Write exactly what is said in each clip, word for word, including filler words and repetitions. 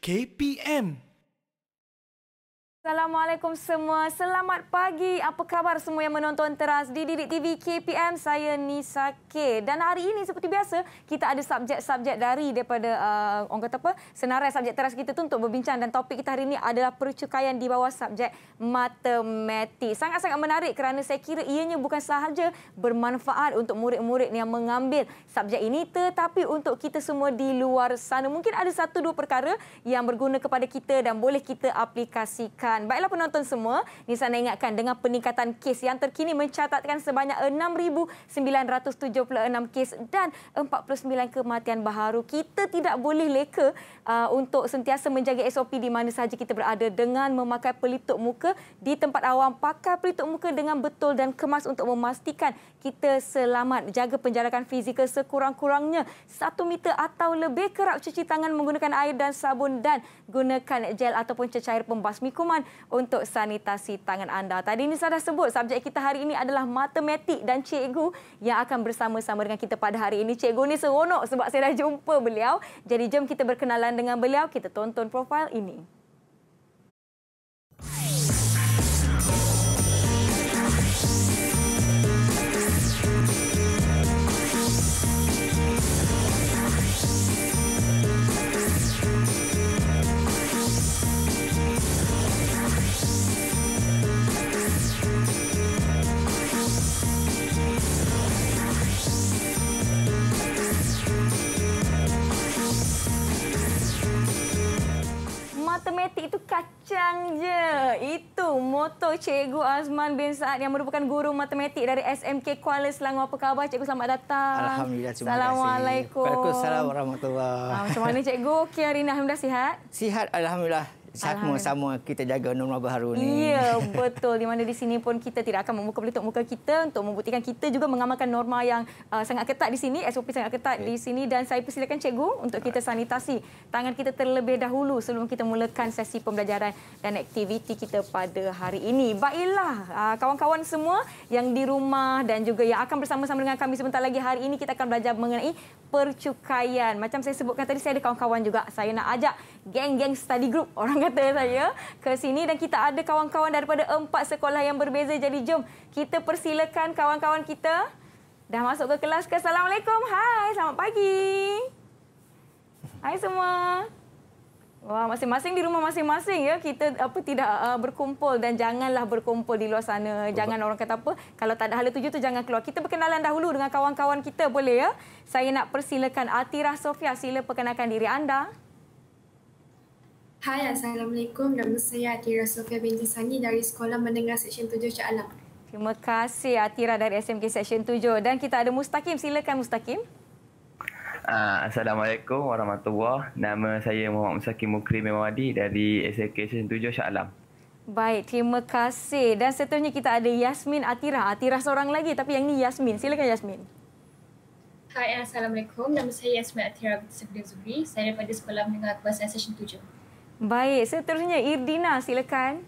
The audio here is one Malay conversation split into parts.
K P M. Assalamualaikum semua. Selamat pagi. Apa khabar semua yang menonton Teras di Didik T V K P M? Saya Nisa K. Dan hari ini seperti biasa kita ada subjek-subjek dari daripada uh, orang kata apa? Senarai subjek Teras kita tu untuk berbincang, dan topik kita hari ini adalah pencukaian di bawah subjek matematik. Sangat-sangat menarik kerana saya kira ianya bukan sahaja bermanfaat untuk murid-murid yang mengambil subjek ini, tetapi untuk kita semua di luar sana. Mungkin ada satu dua perkara yang berguna kepada kita dan boleh kita aplikasikan. Baiklah penonton semua, Nisa nak ingatkan dengan peningkatan kes yang terkini mencatatkan sebanyak enam ribu sembilan ratus tujuh puluh enam kes dan empat puluh sembilan kematian baharu. Kita tidak boleh leka uh, untuk sentiasa menjaga S O P di mana sahaja kita berada dengan memakai pelitup muka di tempat awam. Pakai pelitup muka dengan betul dan kemas untuk memastikan kita selamat. Jaga penjarakan fizikal sekurang-kurangnya satu meter atau lebih. Kerap cuci tangan menggunakan air dan sabun dan gunakan gel ataupun cecair pembasmi kuman untuk sanitasi tangan anda. Tadi Nisa dah sebut subjek kita hari ini adalah matematik, dan cikgu yang akan bersama-sama dengan kita pada hari ini, cikgu ni seronok sebab saya dah jumpa beliau. Jadi jom kita berkenalan dengan beliau. Kita tonton profil ini. Matematik itu kacang je. Itu moto Cikgu Azman bin Saad yang merupakan guru matematik dari S M K Kuala Selangor. Apa khabar Cikgu? Selamat datang. Alhamdulillah, terima kasih. Assalamualaikum. Waalaikumsalam warahmatullahi. Ah, macam mana Cikgu? Okey hari ini alhamdulillah sihat? Sihat, alhamdulillah. Sama-sama kita jaga norma baharu ni. Ya, betul. Di mana di sini pun kita tidak akan membuka pelitup muka kita untuk membuktikan kita juga mengamalkan norma yang uh, sangat ketat di sini, S O P sangat ketat okay. di sini. Dan saya persilakan Cikgu untuk kita sanitasi tangan kita terlebih dahulu sebelum kita mulakan sesi pembelajaran dan aktiviti kita pada hari ini. Baiklah, kawan-kawan uh, semua yang di rumah dan juga yang akan bersama-sama dengan kami sebentar lagi, hari ini kita akan belajar mengenai percukaian. Macam saya sebutkan tadi, saya ada kawan-kawan juga. Saya nak ajak geng-geng study group orang kata saya ke sini, dan kita ada kawan-kawan daripada empat sekolah yang berbeza. Jadi jom kita persilakan kawan-kawan kita dah masuk ke kelas. Assalamualaikum. Hai, selamat pagi. Hai semua. Wah, masing-masing di rumah masing-masing ya. Kita apa tidak uh, berkumpul, dan janganlah berkumpul di luar sana. Jangan orang kata apa, kalau tak ada hala tuju tu jangan keluar. Kita berkenalan dahulu dengan kawan-kawan kita, boleh ya? Saya nak persilakan Atirah Sofia, sila perkenalkan diri anda. Hai, Assalamualaikum. Nama saya Atirah Sofia Binti Sani dari Sekolah Menengah Seksyen tujuh Shah Alam. Terima kasih Atirah dari S M K Seksyen tujuh. Dan kita ada Mustaqim. Silakan Mustaqim. Uh, Assalamualaikum warahmatullahi. Nama saya Muhammad Musaqim Mukhrim Mimawadi dari S M K Seksyen tujuh Shah Alam. Baik, terima kasih. Dan seterusnya kita ada Yasmin Atirah. Atirah seorang lagi, tapi yang ni Yasmin. Silakan Yasmin. Hai, Assalamualaikum. Nama saya Yasmin Atirah Binti Sabri. Saya daripada Sekolah Menengah Kebangsaan Seksyen tujuh. Baik, seterusnya Irina, silakan.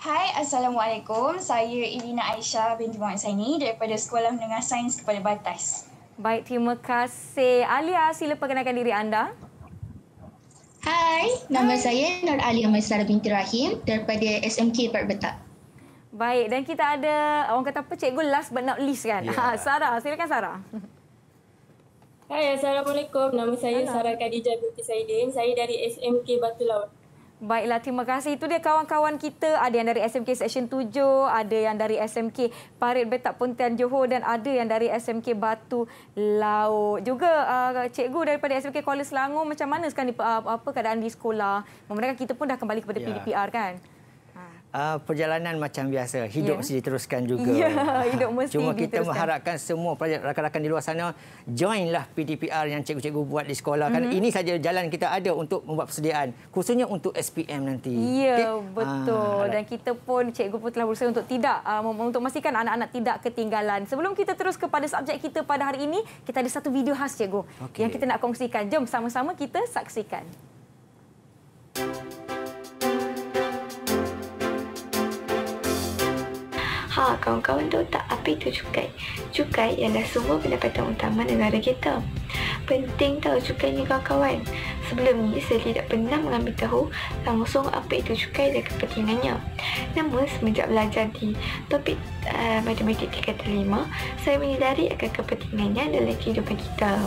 Hai, Assalamualaikum. Saya Irina Aisyah binti Wan Saidini daripada Sekolah Menengah Sains Kepala Batas. Baik, terima kasih. Alia, sila perkenalkan diri anda. Hai, nama saya Nur Alia Maisarah binti Rahim daripada S M K Parit Betak. Baik, dan kita ada orang kata apa cikgu last but not least kan. Yeah. Sarah, silakan Sarah. Hai, Assalamualaikum. Nama saya Sarah Kadijah Binti Saidin. Saya dari S M K Batu Laut. Baiklah, terima kasih. Itu dia kawan-kawan kita. Ada yang dari S M K Seksyen tujuh, ada yang dari S M K Parit Betak Pontian Johor, dan ada yang dari S M K Batu Laut. Juga uh, cikgu daripada S M K Kuala Selangor, macam mana sekarang uh, apa keadaan di sekolah? Memandangkan kita pun dah kembali kepada ya. P D P R kan? Uh, perjalanan macam biasa, hidup yeah. mesti diteruskan juga. Yeah, hidup mesti Cuma kita diteruskan. mengharapkan semua rakan-rakan di luar sana, joinlah P D P R yang cikgu-cikgu buat di sekolah. Mm-hmm. Kan ini saja jalan kita ada untuk membuat persediaan, khususnya untuk S P M nanti. Ya, yeah, okay? betul. Ah. Dan kita pun, cikgu pun telah berusaha untuk tidak, uh, untuk memastikan anak-anak tidak ketinggalan. Sebelum kita terus kepada subjek kita pada hari ini, kita ada satu video khas cikgu okay. yang kita nak kongsikan. Jom sama-sama kita saksikan. Ha, kawan-kawan tahu tak apa itu cukai? Cukai ialah semua pendapatan utama negara kita. Penting tahu cukai ni kawan-kawan. Sebelum ni saya tidak pernah mengambil tahu langsung apa itu cukai dan kepentingannya. Namun semenjak belajar di topik uh, matematik tiga koma lima, saya menyedari akan kepentingannya dalam kehidupan kita.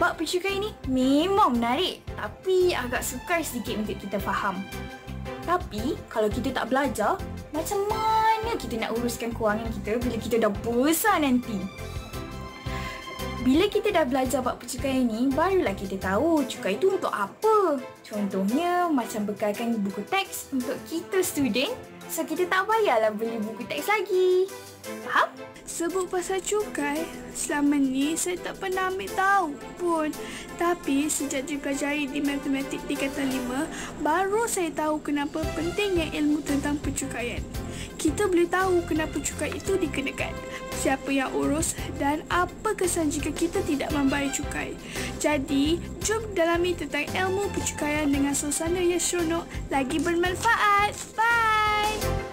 Bab pencukai ni memang menarik, tapi agak sukar sedikit untuk kita faham. Tapi, kalau kita tak belajar, macam mana kita nak uruskan kewangan kita bila kita dah besar nanti? Bila kita dah belajar bab pencukaian ni, barulah kita tahu cukai itu untuk apa. Contohnya, macam bekalkan buku teks untuk kita student, so kita tak payahlah beli buku teks lagi. Faham? Sebut pasal cukai, selama ni saya tak pernah ambil tahu pun. Tapi sejak dipelajari di Matematik tiga koma lima, baru saya tahu kenapa pentingnya ilmu tentang pencukaian. Kita boleh tahu kenapa cukai itu dikenakan, siapa yang urus dan apa kesan jika kita tidak membayar cukai. Jadi, jom dalami tentang ilmu pencukaian dengan suasana yang seronok lagi bermanfaat. Bye!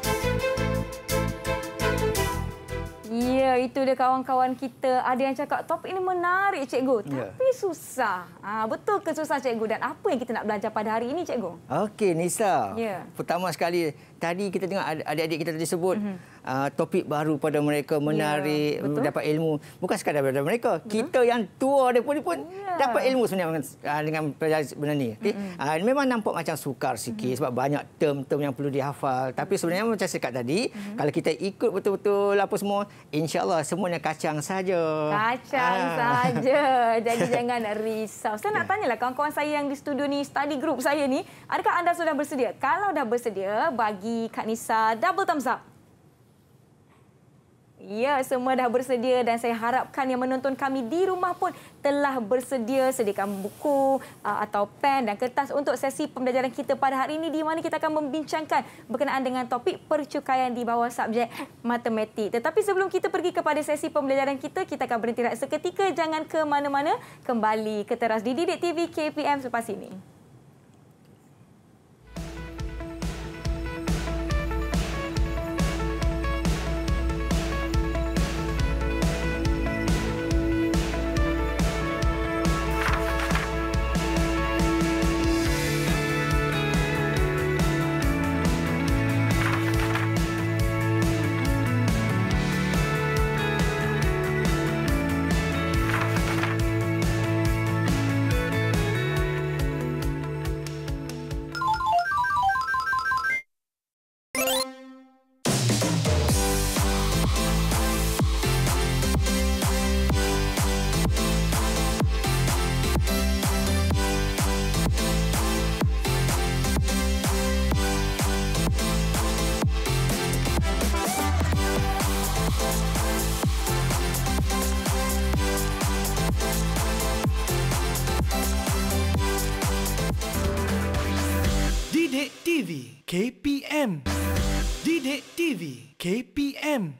Ya, itu dia kawan-kawan kita. Ada yang cakap topik ini menarik, cikgu. Ya. Tapi susah. Ha, betul ke susah, cikgu? Dan apa yang kita nak belajar pada hari ini, cikgu? Okey, Nisa. Ya. Pertama sekali, tadi kita tengok adik-adik kita tadi sebut mm-hmm. uh, topik baru pada mereka, menarik, ya, dapat ilmu. Bukan sekadar daripada mereka. Betul. Kita yang tua daripada pun ya. dapat ilmu sebenarnya dengan, dengan pelajaran benda ni. Okay? Mm-hmm. uh, memang nampak macam sukar sikit mm-hmm. sebab banyak term-term yang perlu dihafal. Tapi sebenarnya macam saya cakap tadi, mm-hmm. kalau kita ikut betul-betul apa semua, InsyaAllah semuanya kacang saja. Kacang ah. saja. Jadi jangan risau. Saya nak tanyalah kawan-kawan saya yang di studio ni, study group saya ni, adakah anda sudah bersedia? Kalau dah bersedia, bagi Kak Nisa double thumbs up. Ya, semua dah bersedia dan saya harapkan yang menonton kami di rumah pun telah bersedia. Sediakan buku atau pen dan kertas untuk sesi pembelajaran kita pada hari ini, di mana kita akan membincangkan berkenaan dengan topik percukaian di bawah subjek matematik. Tetapi sebelum kita pergi kepada sesi pembelajaran kita, kita akan berhenti seketika. Jangan ke mana-mana. Kembali ke Teras di Didik T V K P M selepas ini. K P M Didik T V K P M.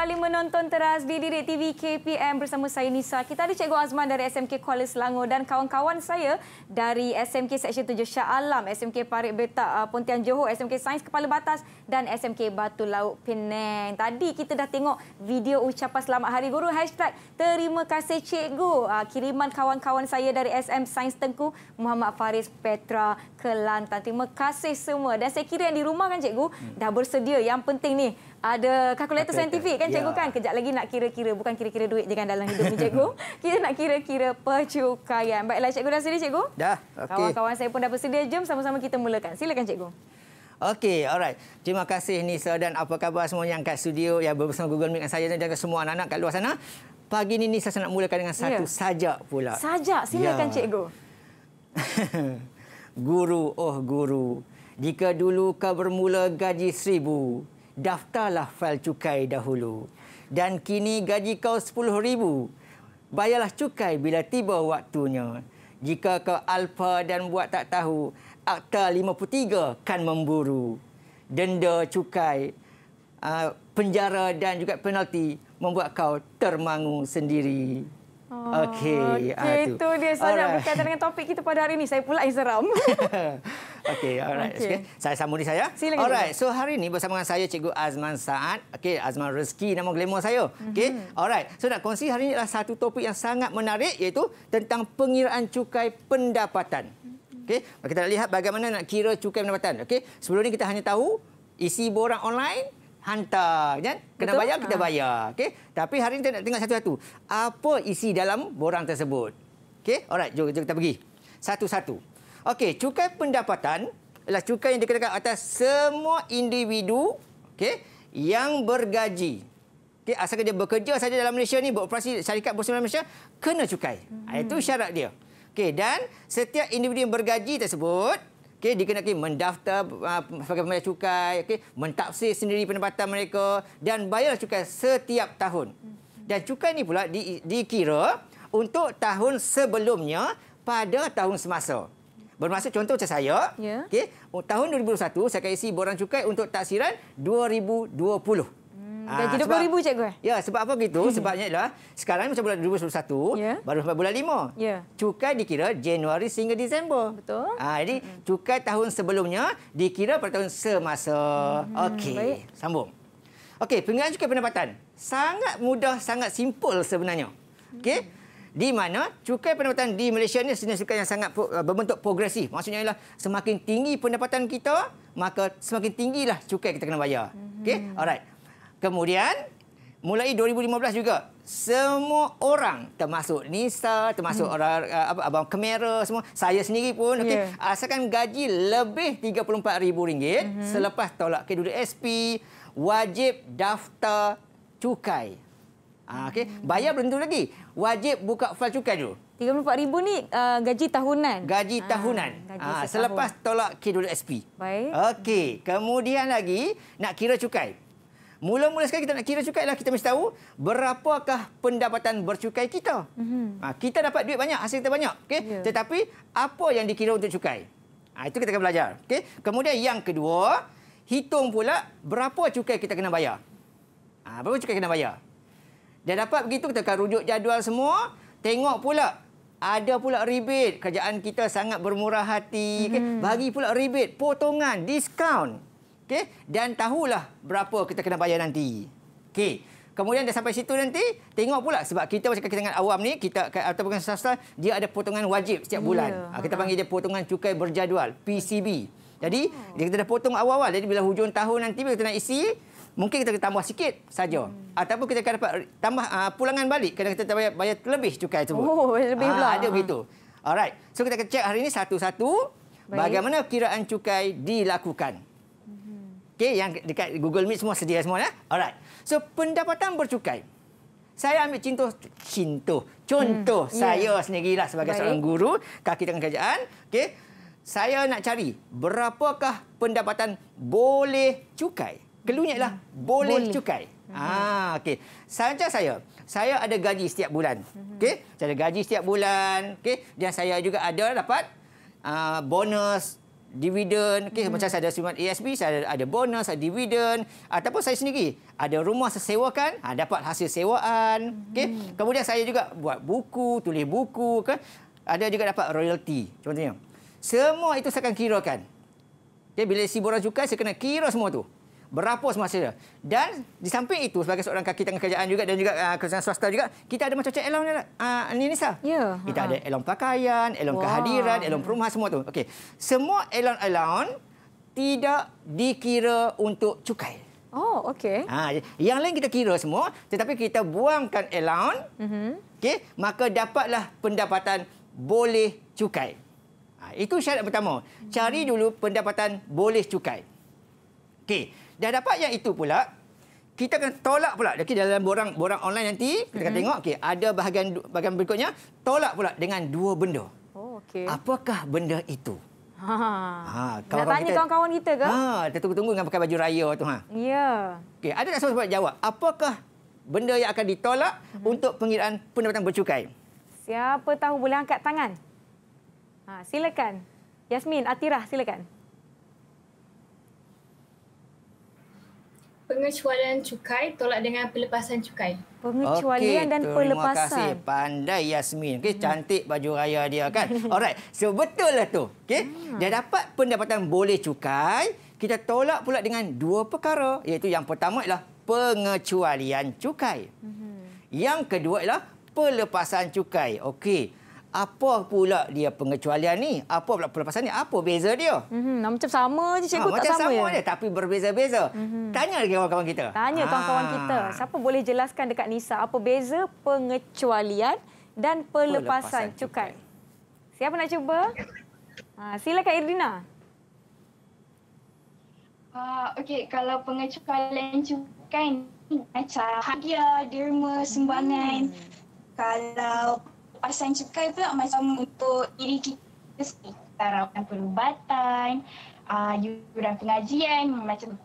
kembali menonton Teras di Didik T V K P M bersama saya Nisa. Kita ada Cikgu Azman dari S M K Kuala Selangor dan kawan-kawan saya dari S M K Seksyen tujuh Shah Alam, S M K Parit Betak Pontian Johor, S M K Sains Kepala Batas dan S M K Batu Laut Penang. Tadi kita dah tengok video ucapan selamat Hari Guru hashtag terima kasih Cikgu. Kiriman kawan-kawan saya dari S M Sains Tengku, Muhammad Faris Petra Kelantan. Terima kasih semua. Dan saya kira yang di rumah kan Cikgu hmm. dah bersedia. Yang penting ni ada kalkulator saintifik kan Cikgu ya. kan? Kejap lagi nak kira-kira, bukan kira-kira duit je kan dalam hidup ni Cikgu. Kita nak kira-kira pencukaian. Baiklah Cikgu dah sedia Cikgu? Dah. Okay. Kawan-kawan saya pun dah bersedia. Jom sama-sama kita mulakan. Silakan Cikgu. Okey, alright. Terima kasih Nisa dan apa khabar semua yang kat studio, yang bersama Google Meet dengan saya dan semua anak-anak kat luar sana. Pagi ni Nisa nak mulakan dengan satu ya. sajak pula. Sajak, silakan ya. Cikgu. Guru, oh guru. Jika dulu kau bermula gaji seribu, daftarlah fail cukai dahulu. Dan kini gaji kau sepuluh ribu, bayarlah cukai bila tiba waktunya. Jika kau alpa dan buat tak tahu, Akta lima puluh tiga kan memburu. Denda cukai, penjara dan juga penalti membuat kau termangu sendiri. Oh, Okey, okay, itu dia saja berkaitan dengan topik kita pada hari ini. Saya pula yang seram. Okey, alright. Okay. Okay. Saya sambung diri saya. Silakan. Alright, so hari ini bersama dengan saya Cikgu Azman Saad. Okey, Azman Rezeki nama glamour saya. Okey. Mm-hmm. Alright. So nak kongsi hari ini adalah satu topik yang sangat menarik iaitu tentang pengiraan cukai pendapatan. Okey. Kita nak lihat bagaimana nak kira cukai pendapatan. Okey. Sebelum ni kita hanya tahu isi borang online, hantar kan, kena Betul? bayar kita bayar, okey. Tapi hari ini kita nak tengok satu-satu apa isi dalam borang tersebut. Okey, alright, jom, jom kita pergi satu-satu. Okey, cukai pendapatan ialah cukai yang dikenakan atas semua individu, okey, yang bergaji. Okey, asalkan dia bekerja saja dalam Malaysia ni, beroperasi syarikat bursa Malaysia, kena cukai. Hmm. Itu syarat dia. Okey, dan setiap individu yang bergaji tersebut okey, dikenakan mendaftar uh, sebagai pembayar cukai, okey, mentaksir sendiri pendapatan mereka dan bayar cukai setiap tahun. Dan cukai ini pula di, dikira untuk tahun sebelumnya pada tahun semasa. Bermaksud contoh macam saya, yeah. okey, tahun dua ribu dua puluh satu saya akan isi borang cukai untuk taksiran dua ribu dua puluh. Hmm, gaji dua puluh ribu ha, cikgu. Ya, sebab apa begitu? Sebabnya ialah sekarang macam bulan dua ribu dua puluh satu yeah. baru sampai bulan lima. Yeah. Cukai dikira Januari sehingga Disember. Betul. Ha, jadi mm-hmm. cukai tahun sebelumnya dikira pada tahun semasa. Mm-hmm. Okey. Sambung. Okey, pengiraan cukai pendapatan. Sangat mudah, sangat simple sebenarnya. Okey. Mm-hmm. Di mana cukai pendapatan di Malaysia ni sebenarnya cukai yang sangat berbentuk progresif. Maksudnya ialah semakin tinggi pendapatan kita, maka semakin tinggilah cukai kita kena bayar. Mm-hmm. Okey. Alright. Kemudian, mulai dua ribu lima belas juga, semua orang, termasuk Nisa, termasuk hmm. orang apa, abang kamera, semua, saya sendiri pun, okey, yeah. asalkan gaji lebih tiga puluh empat ribu ringgit mm-hmm. selepas tolak K dua S P, wajib daftar cukai. Ah, okey, bayar belum tentu lagi. Wajib buka fail cukai dulu. tiga puluh empat ribu ringgit ni uh, gaji tahunan. Gaji tahunan. Ah, gaji ah, selepas tolak K dua S P. Baik. Okey, kemudian lagi nak kira cukai. Mula-mula sekali kita nak kira cukai lah, kita mesti tahu berapakah pendapatan bercukai kita. Mm-hmm. Ha, kita dapat duit banyak, hasil kita banyak. Okay? Yeah. Tetapi apa yang dikira untuk cukai? Ha, itu kita akan belajar. Okay? Kemudian yang kedua, hitung pula berapa cukai kita kena bayar. Ha, berapa cukai kena bayar. Dah dapat begitu, kita akan rujuk jadual semua. Tengok pula, ada pula rebate. Kerajaan kita sangat bermurah hati. Okay? Mm-hmm. Bagi pula rebate, potongan, diskaun. Okay? Dan tahulah berapa kita kena bayar nanti. Okay. Kemudian dah sampai situ nanti, tengok pula sebab kita macam kalangan awam ni, kita ataupun swasta, dia ada potongan wajib setiap bulan. Yeah. Kita panggil dia potongan cukai berjadual, P C B. Jadi, oh. kita dah potong awal-awal. Jadi, bila hujung tahun nanti, bila kita nak isi, mungkin kita tambah sikit saja. Hmm. Ataupun kita akan dapat tambah uh, pulangan balik kerana kita bayar, bayar lebih cukai tersebut. Oh, lebih pula. Ha, ada begitu. Alright. So, kita akan cek hari ini satu-satu bagaimana kiraan cukai dilakukan. Okey, yang dekat Google Meet semua sedia semua ya. Alright. So pendapatan bercukai. Saya ambil cintuh, cintuh. contoh hmm, saya yeah. sendirilah sebagai Baik. seorang guru kaki tangan kerajaan. Okey. Saya nak cari berapakah pendapatan boleh cukai. Kelunya ialah hmm. boleh, boleh cukai. Hmm. Ah, okey. Saja saya. Saya ada gaji setiap bulan. Hmm. Okey. Saya ada gaji setiap bulan. Okey, dan saya juga ada dapat uh, bonus dividen, okay, hmm. macam saya ada sumbangan A S B, saya ada, ada bonus, ada dividen, ataupun saya sendiri ada rumah saya sewakan, ha, dapat hasil sewaan, okay. hmm. Kemudian saya juga buat buku, tulis buku, kan? Ada juga dapat royalty, contohnya. Semua itu saya akan kirakan. Okay, bila si borang cukai, saya kena kira semua tu. Berapa semasa dia. Dan di samping itu, sebagai seorang kaki tangan kerjaan juga dan juga uh, kerjaan swasta juga, kita ada macam-macam allowance ni, uh, Nisa. Ya. Kita ha. ada allowance pakaian, allowance wow. kehadiran, allowance perumahan, semua tu. Okey. Semua allowance-allowance tidak dikira untuk cukai. Oh, okey. Ha, yang lain kita kira semua, tetapi kita buangkan allowance, mm-hmm. okey, maka dapatlah pendapatan boleh cukai. Ha, itu syarat pertama. Cari dulu pendapatan boleh cukai. Okey. Dah dapat yang itu pula, kita akan tolak pula. Okey, dalam borang-borang online nanti, kita akan mm-hmm. tengok, okey, ada bahagian bahagian berikutnya, tolak pula dengan dua benda. Oh, okey. Apakah benda itu? Ha. Ha, kawan -kawan tanya kawan-kawan kita, kita ke? Ha, kita tunggu-tunggu dengan pakai baju raya tu. Ha. Ya. Yeah. Okey, ada tak sebab jawab? Apakah benda yang akan ditolak mm-hmm. untuk pengiraan pendapatan bercukai? Siapa tahu boleh angkat tangan? Ha, silakan. Yasmin, Atirah, silakan. Pengecualian cukai tolak dengan pelepasan cukai. Pengecualian okay, dan pelepasan. Terima kasih. Pandai Yasmin. Okey, cantik baju raya dia kan. Alright. So betullah tu. Okey. Hmm. Dia dapat pendapatan boleh cukai, kita tolak pula dengan dua perkara, iaitu yang pertama ialah pengecualian cukai. Hmm. Yang kedua ialah pelepasan cukai. Okey. Apa pula dia pengecualian ni? Apa pula pelepasan ni? Apa beza dia? Mm-hmm. Macam sama je, cikgu ha, tak sama, sama ya? Dia, tapi berbeza-beza. Mm-hmm. Tanya lagi kawan-kawan kita. Tanya kawan-kawan ha. kita. Siapa boleh jelaskan dekat Nisa apa beza pengecualian dan pelepasan, pelepasan cukai? cukai? Siapa nak cuba? Ha, silakan Irina. Uh, Okey, kalau pengecualian cukai macam hadiah, derma, sumbangan. Hmm. Kalau pelepasan cukai pula macam untuk diri kita sendiri. Rawatan perubatan, yuran pengajian, macam tu.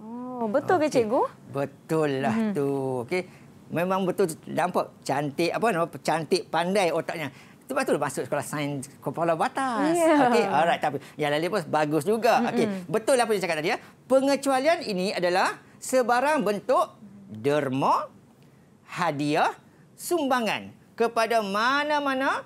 Oh, betul okay. ke cikgu? Betul lah hmm. tu. Okey. Memang betul nampak cantik apa nampak cantik pandai otaknya. Sebab tu masuk sekolah sains Kepala Batas. Yeah. Okey, alright tapi yang lain pun bagus juga. Mm -mm. Okey, betul apa yang cakap tadi ya. Pengecualian ini adalah sebarang bentuk derma, hadiah, sumbangan kepada mana-mana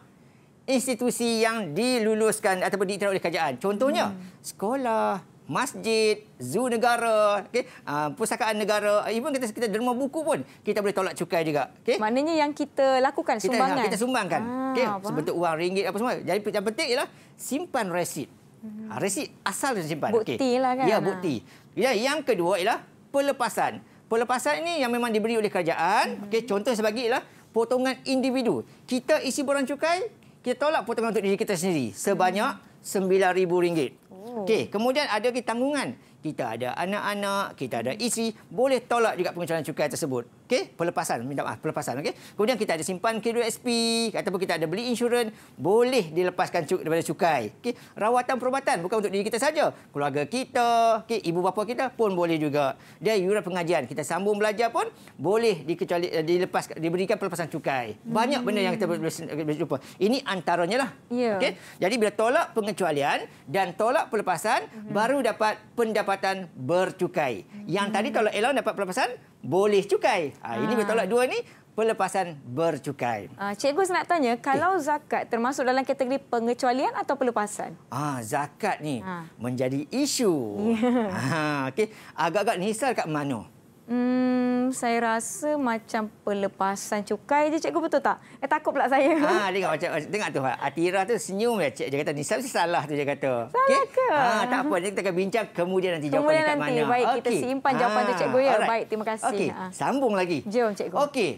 institusi yang diluluskan ataupun diiktiraf oleh kerajaan. Contohnya, hmm. sekolah, masjid, zoo negara, okay? uh, pusakaan negara, even kita kita derma buku pun kita boleh tolak cukai juga. Okay? Maknanya yang kita lakukan, kita, sumbangan. Kita sumbangkan. Ah, okay? Sebentuk uang ringgit apa semua. Jadi yang penting ialah simpan resit. Hmm. Ha, resit asal simpan. Buktilah okay. kan. Ya, bukti. Ya, yang kedua ialah pelepasan. Pelepasan ini yang memang diberi oleh kerajaan. Hmm. Okay? Contoh sebagi ialah potongan individu. Kita isi borang cukai, kita tolak potongan untuk diri kita sendiri sebanyak sembilan ribu ringgit. Oh. Okey, kemudian ada tanggungan. Kita ada anak-anak, kita ada isteri, boleh tolak juga pengecualian cukai tersebut. Okey, pelepasan, minta maaf, pelepasan okey. Kemudian kita ada simpan K dua S P, ataupun kita ada beli insurans, boleh dilepaskan cuk daripada cukai. Okey, rawatan perubatan bukan untuk diri kita saja, keluarga kita, okey, ibu bapa kita pun boleh juga. Dia yuran pengajian, kita sambung belajar pun boleh dikecuali dilepaskan diberikan pelepasan cukai. Banyak hmm. benda yang kita boleh jumpa. Ini antaranya lah. Yeah. Okey. Jadi bila tolak pengecualian dan tolak pelepasan hmm. baru dapat pendapatan bercukai. Yang hmm. tadi kalau allowance dapat pelepasan boleh cukai. Ha, ini bertolak dua ni pelepasan bercukai. Ah, cikgu nak tanya, kalau okay. zakat termasuk dalam kategori pengecualian atau pelepasan? Ah, zakat ni ha. menjadi isu. Yeah. Ha, okey, agak-agak Nisa dekat mana? Hmm, saya rasa macam pelepasan cukai je, cikgu, betul tak? Eh, takut pula saya. Ha, tengok macam tengok tu Atirah tu senyum ya, cik. Dia kata Nisa mesti salah tu dia kata. Salah okay? ke? Ha, tak apa, nanti kita akan bincang kemudian nanti kemudian jawapan dekat nanti. mana. Baik, okay. kita simpan jawapan ha, tu cikgu ya. Alright. Baik, terima kasih. Okey, ha. sambung lagi. Jom cikgu. Okey.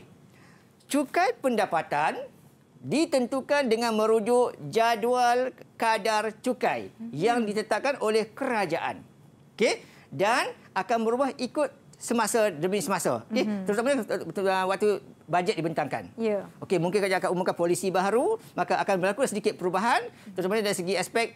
Cukai pendapatan ditentukan dengan merujuk jadual kadar cukai hmm. yang ditetapkan oleh kerajaan. Okey? Dan akan berubah ikut semasa demi semasa. Okay? Mm-hmm. Terutamanya waktu bajet dibentangkan. Yeah. Okey, mungkin kerajaan akan umumkan polisi baru, maka akan berlaku sedikit perubahan, terutamanya dari segi aspek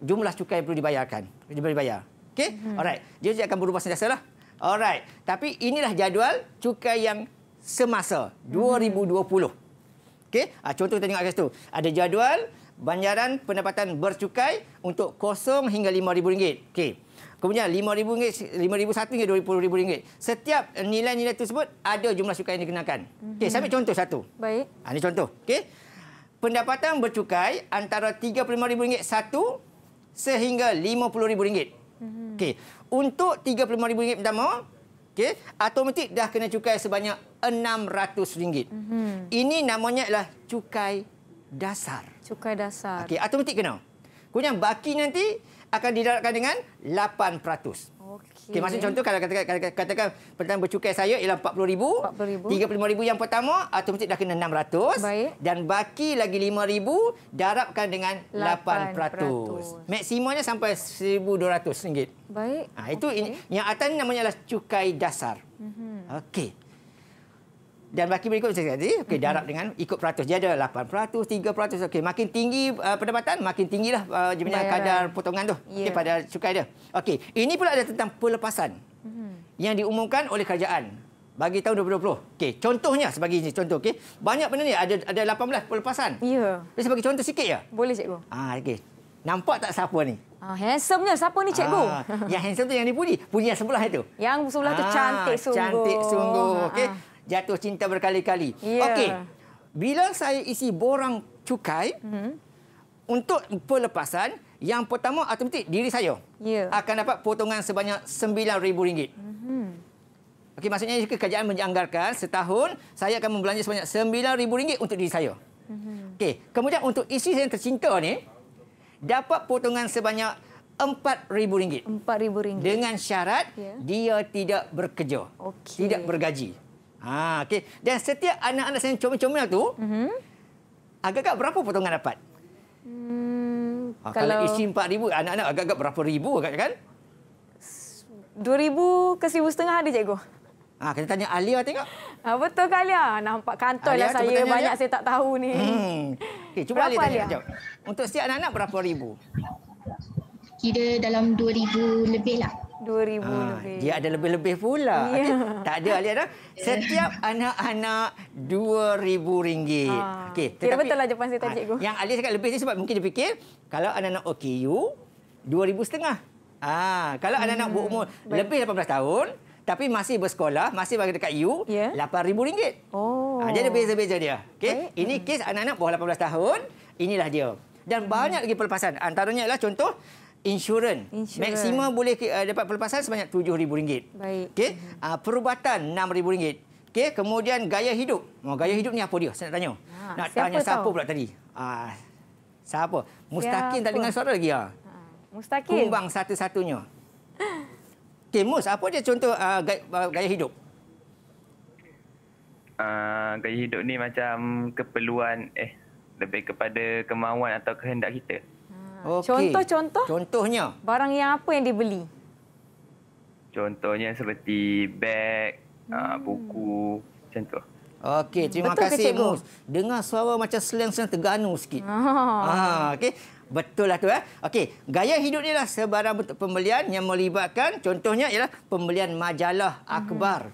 jumlah cukai yang perlu dibayarkan. Perlu dibayar. Okey? Mm-hmm. Alright. Dia akan berubah sentiasalah. Alright. Tapi inilah jadual cukai yang semasa dua ribu dua puluh. Mm-hmm. Okey? Ah, contoh kita tengok kat situ. Ada jadual Banjaran pendapatan bercukai untuk kosong hingga lima ribu ringgit. Okey. Kemudian lima ribu ringgit, lima ribu satu ringgit hingga dua puluh ribu ringgit. Setiap nilai-nilai tersebut ada jumlah cukai yang dikenakan. Okey, saya ambil contoh satu. Baik. Ha, ini contoh. Okey. Pendapatan bercukai antara tiga puluh lima ribu ringgit satu sehingga lima puluh ribu ringgit. Okey. Untuk tiga puluh lima ribu ringgit pertama, okey, automatik dah kena cukai sebanyak enam ratus ringgit. Mm-hmm. Ini namanya ialah cukai dasar. Cukai dasar. Okey, automatik kena. Kemudian baki nanti akan didaratkan dengan lapan peratus. Okey. Okey, maksud contoh kalau katakan, katakan pendapatan bercukai saya ialah empat puluh ribu, tiga puluh lima ribu yang pertama automatik dah kena enam ratus. Baik. Dan baki lagi lima ribu darabkan dengan lapan peratus. lapan peratus. Maksimumnya sampai seribu dua ratus ringgit. Baik. Ha, itu okay. Yang atas ni namanya ialah cukai dasar. Mm-hmm. Okey. Dan baki berikut macam tadi, okey, darab dengan ikut peratus. Dia ada lapan peratus, tiga peratus. Okey, makin tinggi uh, pendapatan, makin tinggilah uh, jumlah kadar potongan tu. Yeah. Okey, pada cukai dia. Okey, ini pula ada tentang pelepasan. Mm-hmm. Yang diumumkan oleh kerajaan bagi tahun dua ribu dua puluh. Okey, contohnya sebagai contoh, okey. Banyak benda ni ada ada lapan belas pelepasan. Ya. Yeah. Saya bagi contoh sikit ya. Boleh cikgu. Ah, okey. Nampak tak siapa ni? Ah, handsome-nya siapa ni cikgu? Ah, yang handsome tu yang dipuji. Puji yang sebelah itu. Yang sebelah tu ah, cantik sungguh. Cantik sungguh. Okey. Ah. Jatuh cinta berkali-kali. Yeah. Okey. Bila saya isi borang cukai mm-hmm. untuk pelepasan, yang pertama automatik diri saya yeah. akan dapat potongan sebanyak sembilan ribu ringgit. Mm-hmm. Okey, maksudnya jika kerajaan menganggarkan setahun, saya akan membelanja sebanyak sembilan ribu ringgit untuk diri saya. Mm-hmm. Okey, kemudian untuk isteri saya yang tercinta ni dapat potongan sebanyak empat ribu ringgit. empat ribu ringgit. Dengan syarat yeah. dia tidak bekerja. Okay. Tidak bergaji. Ah, okey. Dan setiap anak-anak saya comel-comel tu, mm-hmm. agak-agak berapa potongan dapat? Hmm, ah, kalau... kalau isi empat ribu, anak-anak agak-agak berapa ribu agak-agak kan? dua ribu ke seribu lima ratus ada cikgu. Ah, kita tanya Alia tengok. Ah, betul ke Alia? Nampak kantorlah saya tanya, banyak Alia. Saya tak tahu ni. Hmm. Okey, cuba berapa Alia tanya. Untuk setiap anak-anak berapa ribu? Kira dalam dua ribu lebih lah. dua ribu ah, lebih. Dia ada lebih-lebih pula. Yeah. Okay. Tak ada Alia dah. Setiap anak-anak dua ribu ringgit. Ah. Okey, tetapi betul lah jawapan saya tadi cikgu. Yang Alia cakap lebih ni sebab mungkin dia fikir kalau anak-anak O K U dua ribu setengah. Ah, kalau hmm. anak-anak berumur Baik. lebih lapan belas tahun tapi masih bersekolah, masih bagi dekat U yeah. lapan ribu ringgit. Oh. Ah, dia ada beza-beza dia. Okey. Ini hmm. kes anak-anak bawah lapan belas tahun, inilah dia. Dan hmm. banyak lagi pelepasan. Antaranya ialah contoh insurans. Maksimum boleh uh, dapat pelepasan sebanyak tujuh ribu ringgit. Baik. Okey. Uh, perubatan enam ribu ringgit. Okey, kemudian gaya hidup. Oh, gaya hidup ni apa dia? Saya nak tanya. Ha, nak siapa tanya siapa tahu? Pula tadi? Ah. Uh, siapa? Mustaqim tak dengar suara lagi ah. Ha? Mustaqim. Kumbang satu-satunya. Okey, Mus, apa dia contoh uh, gaya, uh, gaya hidup? Uh, gaya hidup ni macam keperluan eh lebih kepada kemahuan atau kehendak kita. Contoh-contoh? Okay. Contohnya? Barang yang apa yang dibeli? Contohnya seperti beg, hmm. buku, macam tu. Okey, terima betul kasih Mus. Dengar suara macam slang-slang Terengganu sikit. Oh. Ah, okey. Betul lah tu eh. Okey, gaya hidup ni lah sebarang bentuk pembelian yang melibatkan contohnya ialah pembelian majalah, hmm. akhbar.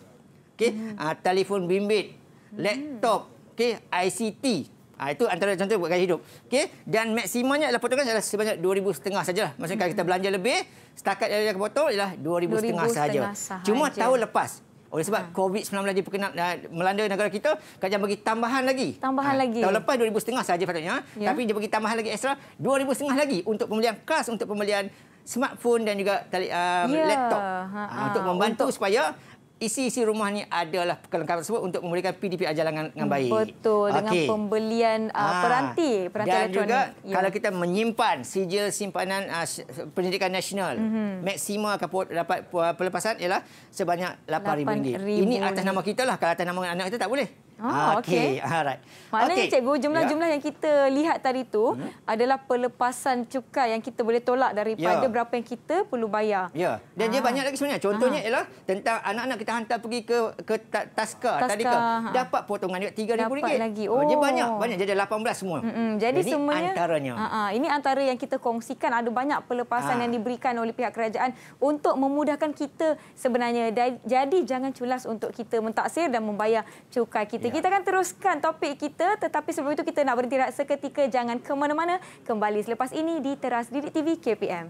Okey, hmm. ah, telefon bimbit, laptop, okey, I C T. Ha, itu antara contoh buat gaya hidup. Okey, dan maksimumnya ialah potongan ialah sebanyak dua ribu setengah sajalah. Maksudnya kalau kita belanja lebih, setakat yang potong ialah dua ribu setengah saja. Cuma tahun lepas oleh sebab ha. COVID sembilan belas diperkena, melanda negara kita, kerajaan bagi tambahan lagi. Tambahan ha, lagi. Tahun lepas dua ribu setengah saja patutnya, yeah. tapi dia bagi tambahan lagi ekstra dua ribu setengah lagi untuk pembelian kas, untuk pembelian smartphone dan juga tali, uh, yeah. laptop. Ha, ha, untuk membantu untuk... supaya isi-isi rumah ni adalah kelengkapan tersebut untuk memberikan P D P R jalan dengan baik. Betul, dengan okay. pembelian uh, peranti, peranti dan elektronik. Dan juga ya. kalau kita menyimpan sijil simpanan uh, pendidikan nasional, mm-hmm. maksimum akan dapat pelepasan ialah sebanyak lapan ribu ringgit. Ini atas nama kita lah, kalau atas nama anak kita tak boleh. Oh, okey. Okay. Alright. Maknanya okay. cikgu, jumlah-jumlah yeah. yang kita lihat tadi tu hmm. adalah pelepasan cukai yang kita boleh tolak daripada yeah. berapa yang kita perlu bayar. Ya. Yeah. Dan ah. dia banyak lagi sebenarnya. Contohnya ah. ialah tentang anak-anak kita hantar pergi ke ke taska, taska. tadika dapat potongan juga tiga ribu ringgit. Lagi. Oh. Dia banyak, banyak jadi lapan belas semua. Mm -mm. Jadi ini semuanya antaranya. Ah, ah. Ini antara yang kita kongsikan, ada banyak pelepasan ah. yang diberikan oleh pihak kerajaan untuk memudahkan kita sebenarnya. Jadi jangan culas untuk kita mentaksir dan membayar cukai kita. Yeah. kita akan teruskan topik kita, tetapi sebelum itu kita nak berhenti seketika. Jangan ke mana-mana. Kembali selepas ini di Teras Didik T V K P M.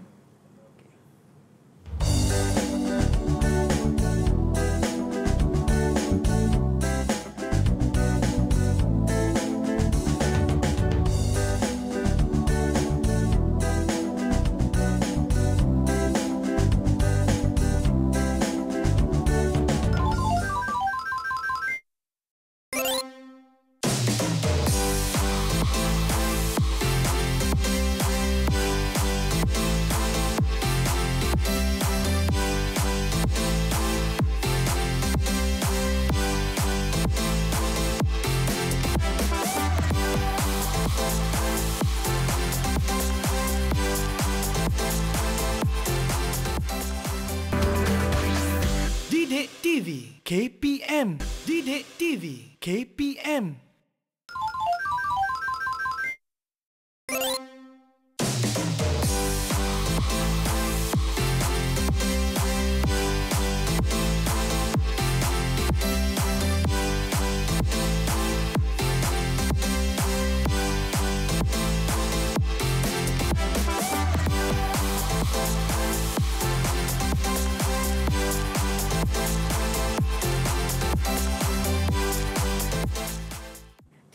K P M, Didik T V K P M.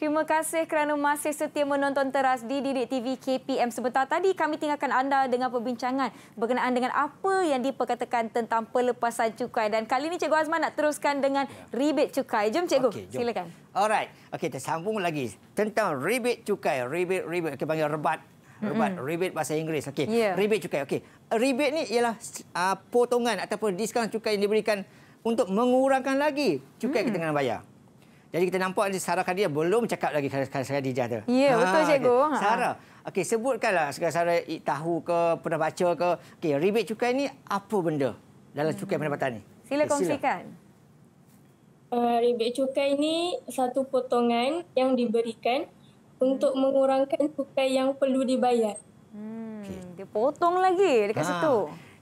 Terima kasih kerana masih setia menonton Teras di Didik T V K P M. Sebentar tadi kami tinggalkan anda dengan perbincangan berkenaan dengan apa yang diperkatakan tentang pelepasan cukai, dan kali ini Cikgu Azman nak teruskan dengan ribet cukai. Jom Cikgu, okay, jom. Silakan. Alright, okey, tersambung lagi tentang ribet cukai, ribet ribet okey, panggil rebat. Rebat, mm-hmm. Rebate bahasa Inggeris. Okey. Yeah. Rebate cukai. Okey. Rebate ni ialah uh, potongan ataupun diskaun cukai yang diberikan untuk mengurangkan lagi cukai mm. kita kena bayar. Jadi kita nampak Sarah Kadijah belum cakap lagi Sarah Kadijah tu. Ya, betul Cikgu. Okay. Sarah, okey, sebutkanlah sekarang Sarah tahu ke, pernah baca ke, okey, rebate cukai ni apa benda dalam cukai hmm. pendapatan ni? Sila okay, kongsikan. Uh, rebate cukai ni satu potongan yang diberikan untuk mengurangkan cukai yang perlu dibayar. Hmm, okay. Dia potong lagi dekat ha. situ.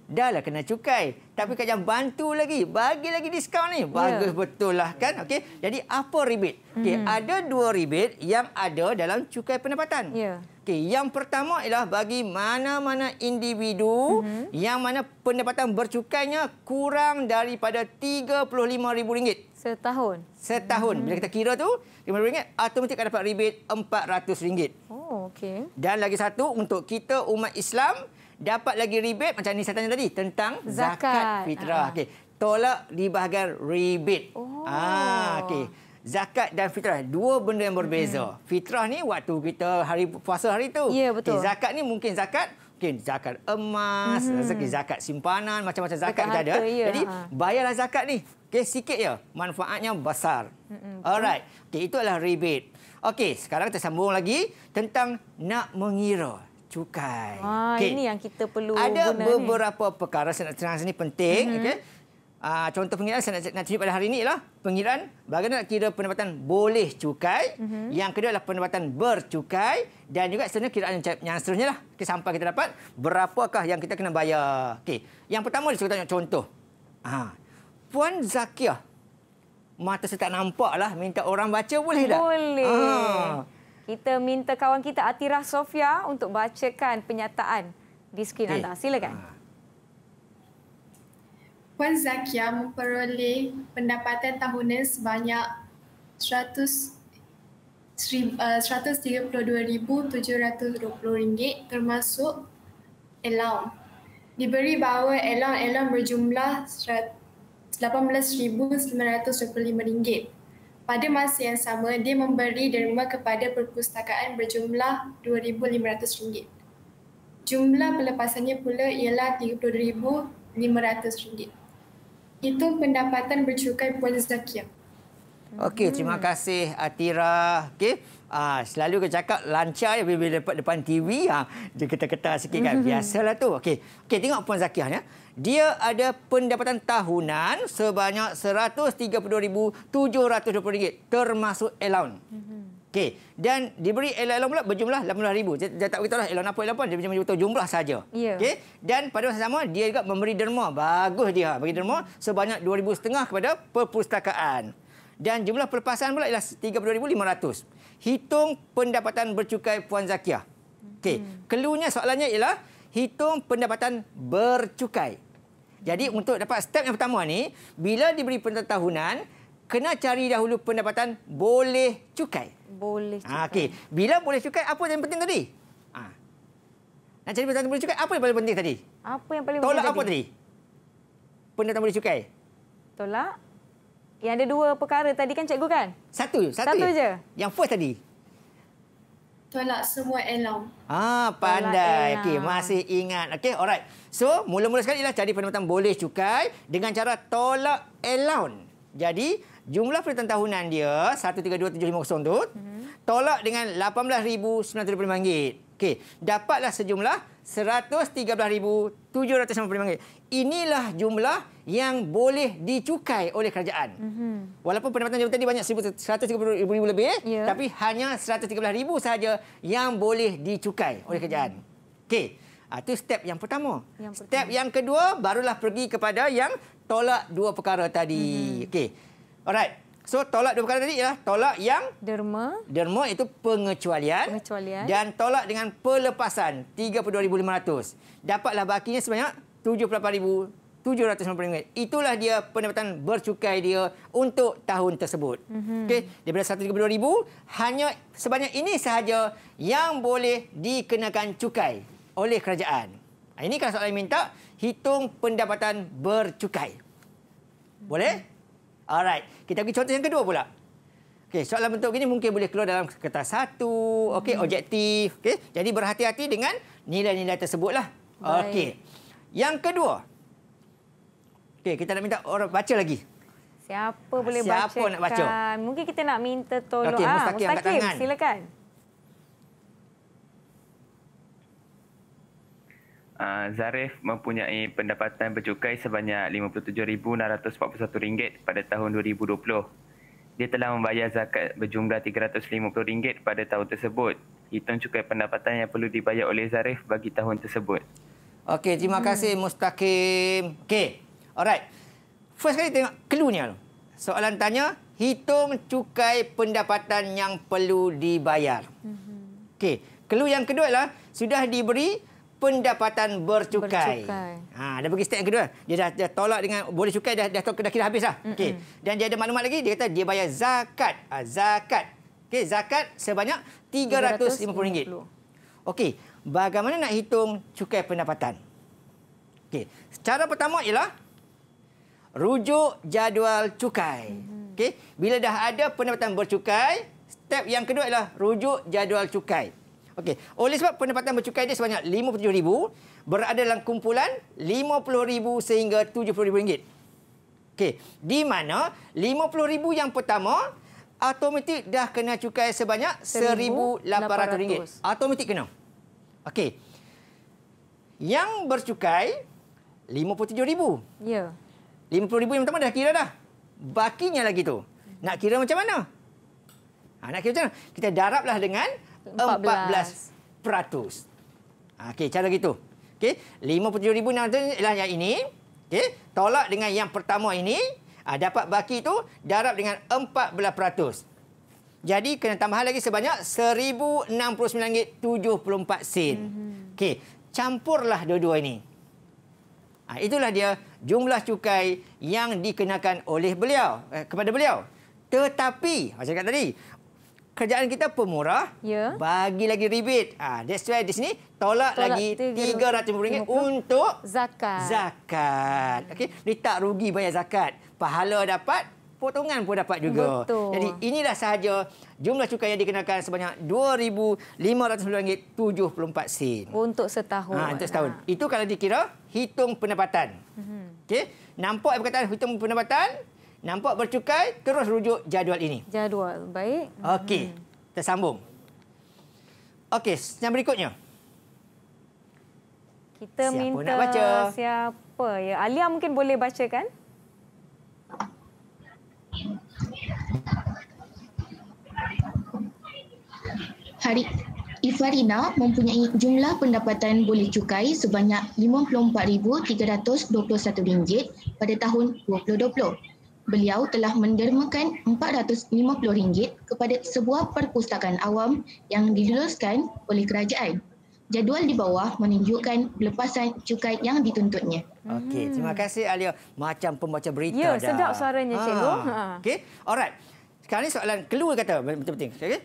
Dah lah kena cukai, tapi kat jangan bantu lagi, bagi lagi diskaun ni. Bagus, yeah, betul lah kan? Okey. Jadi apa rebate? Okey, mm. ada dua rebate yang ada dalam cukai pendapatan. Ya. Yeah. Okey, yang pertama ialah bagi mana-mana individu mm-hmm. yang mana pendapatan bercukainya kurang daripada tiga puluh lima ribu ringgit setahun. Setahun. Mm-hmm. Bila kita kira tu lima ribu ringgit automatik akan dapat rebate empat ratus ringgit. Oh, okey. Dan lagi satu untuk kita umat Islam dapat lagi rebate macam ni saya tanya tadi tentang zakat, zakat fitrah. Uh-huh. Okey, tolak di bahagian rebate. Oh. Ah, okey. Zakat dan fitrah, dua benda yang berbeza. Hmm. Fitrah ni waktu kita hari puasa hari tu. Ya, betul. Okay, zakat ni mungkin zakat, mungkin zakat emas, hmm. zakat simpanan, macam-macam zakat, zakat kita ada. Ya. Jadi bayarlah zakat ni. Okey, sikit ya, manfaatnya besar. Hmm. Alright. Okey, itu adalah rebate. Okey, sekarang kita sambung lagi tentang nak mengira cukai. Ah, okay. Ini yang kita perlu ada guna beberapa ni. perkara saya nak terangkan ini penting. Mm-hmm. Okay. Uh, contoh pengiraan saya nak, nak tunjuk pada hari ini ialah pengiraan bagaimana nak kira pendapatan boleh cukai. Mm-hmm. Yang kedua adalah pendapatan bercukai. Dan juga sebenarnya kiraan yang, yang seterusnya lah. Okay, sampai kita dapat berapakah yang kita kena bayar. Okay. Yang pertama saya tanya contoh. Ha. Puan Zakiah. Mata saya tak nampak lah. Minta orang baca boleh tak? Boleh. Ha. Kita minta kawan kita Atirah Sofia untuk bacakan penyataan di skrin okay. anda. Silakan. Puan Zakiah memperoleh pendapatan tahunan sebanyak seratus, seratus tiga puluh dua ribu tujuh ratus dua puluh ringgit termasuk allowance. Diberi bahawa allowance-allowance berjumlah lapan belas ribu sembilan ratus dua puluh lima ringgit. Pada masa yang sama, dia memberi derma kepada perpustakaan berjumlah dua ribu lima ratus ringgit. Jumlah pelepasannya pula ialah tiga puluh dua ribu lima ratus ringgit. Itu pendapatan bercukai Puan Zakiah. Okey, terima kasih Atirah. Okey. Ah, selalu kita cakap lancar ya bila dekat depan T V, ah dia ketar-ketar sikit kan, biasalah tu. Okey. Okey, tengok Puan Zakiah ya. Dia ada pendapatan tahunan sebanyak seratus tiga puluh dua ribu tujuh ratus dua puluh ringgit termasuk allowance. Okey, dan diberi allowance pula berjumlah lapan puluh ribu ringgit. Dia tak beritahu lah allowance apa allowance apa, dia macam beritahu jumlah saja. Yeah. Okey, dan pada masa sama dia juga memberi derma. Bagus dia bagi derma sebanyak dua ribu setengah kepada perpustakaan. dan jumlah pelepasan pula ialah tiga puluh dua ribu lima ratus. Hitung pendapatan bercukai Puan Zakiah. Okey, hmm. Keluarnya soalannya ialah hitung pendapatan bercukai. Jadi untuk dapat step yang pertama ni, bila diberi pentahunan, kena cari dahulu pendapatan boleh cukai. Boleh cukai. Okey, bila boleh cukai apa yang penting tadi? Ha. Nak cari pendapatan boleh cukai, apa yang paling penting tadi? Apa yang paling Tolak penting apa tadi? Pendapatan boleh cukai. Tolak. Yang ada dua perkara tadi kan cikgu kan? Satu, satu, satu je. Yang first tadi. Tolak semua allowance. Ah, pandai. Okey, masih ingat. Okey, alright. So, mula-mula sekali ialah cari pendapatan boleh cukai dengan cara tolak allowance. Jadi, jumlah pendapatan tahunan dia satu tiga dua tujuh lima kosong tu, mm-hmm. tolak dengan lapan belas ribu sembilan ratus dua puluh ringgit. Okey, dapatlah sejumlah seratus tiga belas ribu tujuh ratus sembilan puluh ringgit. Inilah jumlah yang boleh dicukai oleh kerajaan. Mm-hmm. Walaupun pendapatan jabatan tadi banyak seratus tiga puluh ribu lebih, yeah. tapi hanya seratus tiga belas ribu sahaja yang boleh dicukai oleh kerajaan. Mm-hmm. Okey, itu step yang pertama. Yang pertama. Step yang kedua barulah pergi kepada yang tolak dua perkara tadi. Mm-hmm. Okey. Alright. So, tolak dua perkara tadi ialah tolak yang derma. Derma itu pengecualian, pengecualian. Dan tolak dengan pelepasan tiga puluh dua ribu lima ratus. Dapatlah bakinya sebanyak tujuh puluh lapan ribu tujuh ratus sembilan puluh ringgit. Itulah dia pendapatan bercukai dia untuk tahun tersebut. Mm-hmm. Okey, daripada seratus tiga puluh dua ribu, hanya sebanyak ini sahaja yang boleh dikenakan cukai oleh kerajaan. Ini kan soalan minta hitung pendapatan bercukai. Boleh? Mm-hmm. Alright, kita pergi contoh yang kedua pula. Okey, soalan bentuk gini mungkin boleh keluar dalam kertas satu, okey, hmm. objektif, okey. Jadi berhati-hati dengan nilai-nilai tersebutlah. Okey. Yang kedua. Okey, kita nak minta orang baca lagi. Siapa boleh baca? Siapa nak baca? Mungkin kita nak minta tolong. Okey, Musaqim angkat tangan. Silakan. Uh, Zarif mempunyai pendapatan bercukai sebanyak lima puluh tujuh ribu enam ratus empat puluh satu ringgit pada tahun dua ribu dua puluh. Dia telah membayar zakat berjumlah tiga ratus lima puluh ringgit pada tahun tersebut. Hitung cukai pendapatan yang perlu dibayar oleh Zarif bagi tahun tersebut. Okey, terima kasih hmm. Musaqim. Okey, alright. First kali tengok cluenya. Soalan tanya, hitung cukai pendapatan yang perlu dibayar. Okey, clue yang kedua ialah sudah diberi pendapatan bercukai. bercukai. Ha, dia pergi step yang kedua. Dia dah, dah tolak dengan boleh cukai, dah, dah, dah kira habis dah. Mm -mm. Okay. Dan dia ada maklumat lagi, dia kata dia bayar zakat. Ha, zakat. Okay, zakat sebanyak tiga ratus lima puluh ringgit. Okey, bagaimana nak hitung cukai pendapatan? Okey, cara pertama ialah rujuk jadual cukai. Mm -hmm. Okey, bila dah ada pendapatan bercukai, step yang kedua ialah rujuk jadual cukai. Okey, oleh sebab pendapatan bercukai dia sebanyak lima puluh tujuh ribu, berada dalam kumpulan lima puluh ribu sehingga tujuh puluh ribu ringgit. Okey, di mana lima puluh ribu yang pertama automatik dah kena cukai sebanyak seribu lapan ratus ringgit. Automatik kena. Okey. Yang bercukai lima puluh tujuh ribu. Ya. lima puluh ribu yang pertama dah kira dah. Bakinya lagi tu. Nak kira macam mana? Ha, nak kira macam mana? Kita darablah dengan empat belas peratus. Okey, cara gitu. Okey, lima puluh tujuh ribu enam ratus ialah yang ini. Okey, tolak dengan yang pertama ini, dapat baki itu darab dengan empat belas peratus. Jadi kena tambahan lagi sebanyak seribu enam puluh sembilan ringgit tujuh puluh empat sen. Mm-hmm. Okey, campurlah dua-dua ini. Itulah dia jumlah cukai yang dikenakan oleh beliau eh, kepada beliau. Tetapi, macam kata tadi, kerajaan kita pemurah, ya. Bagi lagi rebate. Ah, that's why di sini tolak, tolak lagi tiga ratus lima puluh ringgit untuk zakat. Zakat. Okey, ni tak rugi bayar zakat. Pahala dapat, potongan pun dapat juga. Betul. Jadi inilah sahaja jumlah cukai yang dikenakan sebanyak dua ribu lima ratus sembilan ringgit tujuh puluh empat sen untuk setahun. Ha, untuk setahun. Ha. Itu kalau dikira hitung pendapatan. Mhm. Okey, nampak perkataan hitung pendapatan? Nampak bercukai, terus rujuk jadual ini. Jadual, baik. Okey, kita sambung. Okey, yang berikutnya. Kita siapa minta nak baca? Siapa ya? Alia mungkin boleh bacakan? Hari Ismarina mempunyai jumlah pendapatan boleh cukai sebanyak lima puluh empat ribu tiga ratus dua puluh satu ringgit pada tahun dua ribu dua puluh. beliau telah mendermakan empat ratus lima puluh ringgit kepada sebuah perpustakaan awam yang diluluskan oleh kerajaan. Jadual di bawah menunjukkan pelepasan cukai yang dituntutnya. Okey, terima kasih Alia. Macam pembaca berita ya, dah. Ya, sedap suaranya cikgu. Ha. Okey, alright. Sekarang ni soalan keluar kata, penting-penting. Okay?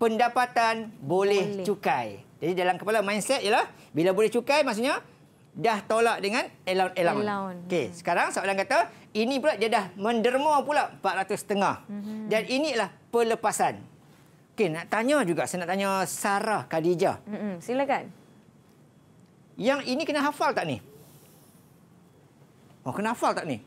Pendapatan boleh, boleh cukai. Jadi dalam kepala mindset ialah bila boleh cukai maksudnya dah tolak dengan allowance. Okey, sekarang soalan kata ini pula dia dah menderma pula empat ratus setengah. Mm-hmm. Dan inilah pelepasan. Okey, nak tanya juga. Saya nak tanya Sarah Kadijah. Mm-mm, silakan. Yang ini kena hafal tak ni? Oh, kena hafal tak ni?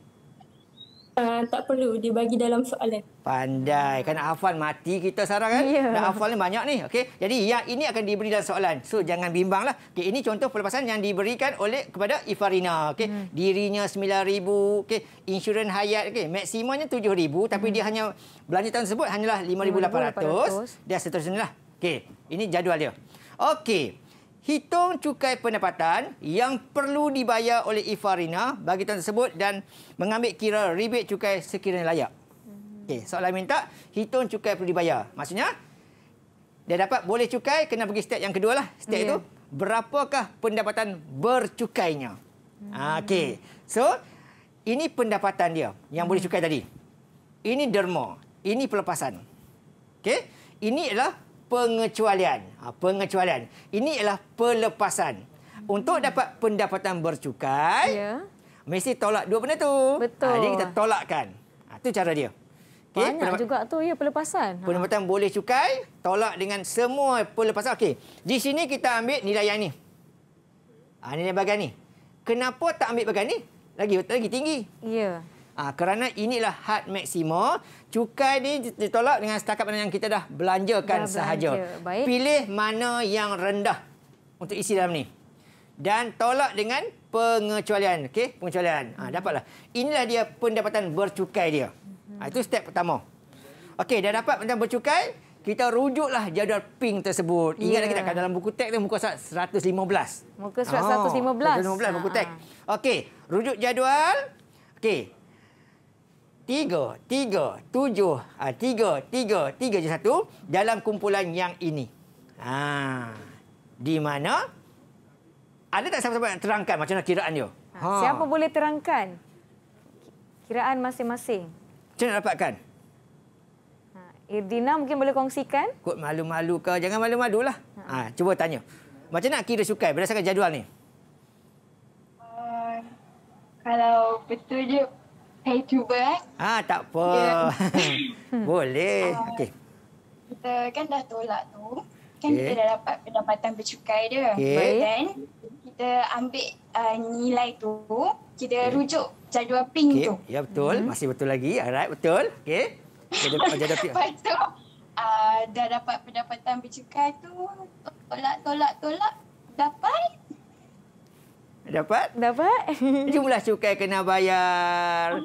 Uh, tak perlu. Dia bagi dalam soalan. Pandai. Kena hafal mati kita, Sarah, kan? Yeah. Nak hafal ni banyak ni. Okey. Jadi, yang ini akan diberi dalam soalan. So, jangan bimbanglah. Okey, ini contoh pelepasan yang diberikan oleh kepada Ismarina. Okey. Mm. Dirinya sembilan ribu ringgit. Okey. Insurans hayat. Okey. Maksimumnya tujuh ribu ringgit. Tapi mm. dia hanya... belanja tahun tersebut hanyalah lima ribu lapan ratus ringgit. Dan seterusnya lah. Okey, ini jadual dia. Okey, hitung cukai pendapatan yang perlu dibayar oleh Ismarina bagi tahun tersebut dan mengambil kira ribet cukai sekiranya layak. Okey, soalan minta hitung cukai perlu dibayar. Maksudnya, dia dapat boleh cukai, kena pergi step yang kedua lah. Step yeah. itu, berapakah pendapatan bercukainya? Hmm. Okey, so ini pendapatan dia yang hmm. boleh cukai tadi. Ini derma. Ini pelepasan. Okey? Ini ialah pengecualian. Ha, pengecualian. Ini ialah pelepasan. Untuk dapat pendapatan bercukai, ya, mesti tolak dua benda tu. Betul. Ha, jadi kita tolakkan. Itu ha, cara dia. Okay? Banyak pendapat... juga tu ya pelepasan. Pendapatan ha. boleh cukai, tolak dengan semua pelepasan. Okey. Di sini kita ambil nilai yang ni. Ha, nilai bagan ni. Kenapa tak ambil bagan ni? Lagi lagi tinggi. Ya. Ha, kerana inilah had maksima. Cukai ni ditolak dengan setakat mana yang kita dah belanjakan dah belanja. sahaja. Baik. Pilih mana yang rendah untuk isi dalam ni. Dan tolak dengan pengecualian. Okey, pengecualian. Ha, dapatlah. Inilah dia pendapatan bercukai dia. Ha, itu step pertama. Okey, dah dapat pendapatan bercukai, kita rujuklah jadual pink tersebut. Ingat yeah. kita dalam buku teks tu muka surat seratus lima belas. Muka surat oh, seratus lima belas. seratus lima belas buku teks. Okey, rujuk jadual. Okey. Tiga, tiga, tujuh, ha, tiga, tiga, tiga je satu dalam kumpulan yang ini. Ha, di mana? Ada tak siapa-siapa nak terangkan macam mana kiraan dia? Ha, ha. Siapa boleh terangkan? Kiraan masing-masing. Macam mana dapatkan? Ha, Irdina mungkin boleh kongsikan. Kut malu-malu ke? Jangan malu-malulah. Ha, cuba tanya. Macam nak kira cukai berdasarkan jadual ni? Uh, kalau betul je... saya cuba kan. Ah, tak apa. Yeah. Boleh. Uh, Okey. Kita kan dah tolak tu. Kan okay. kita dah dapat pendapatan bercukai dia. Okay. Dan kita ambil uh, nilai tu, kita okay. rujuk jadual pink okay. tu. Ya betul, mm -hmm. masih betul lagi. Alright, betul. Okey. Jadual pink. Lepas tu uh, dah dapat pendapatan bercukai tu, tolak tolak tolak dapat Dapat? Dapat. Jumlah cukai kena bayar.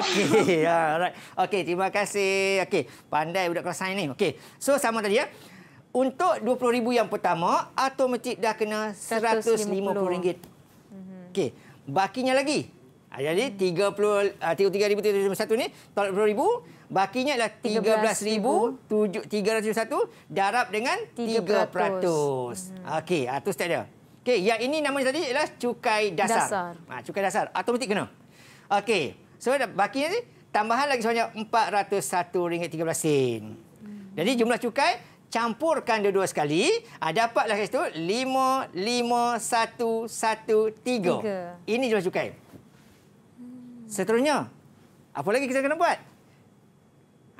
Okey, alright. Okey, terima kasih. Okey, pandai budak kelas sains ni. Okey. So sama tadi ya. Untuk dua puluh ribu ringgit yang pertama, automatik dah kena seratus lima puluh ringgit. Okey, bakinya lagi. Jadi tiga puluh tiga ribu tiga ratus tujuh puluh satu ni tolak dua puluh ribu, bakinya ialah tiga belas ribu tiga ratus tujuh puluh satu darab dengan tiga peratus. Okey, itu step dia. Okey, yang ini namanya tadi ialah cukai dasar. dasar. Ha, cukai dasar. Automatik kena. Okey. So, bakinya ni tambahan lagi sebanyak empat ratus satu ringgit tiga belas sen. Hmm. Jadi, jumlah cukai campurkan dua-dua sekali. Ha, dapatlah kat situ lima lima satu satu tiga. Ini jumlah cukai. Hmm. Seterusnya, apa lagi kita kena buat?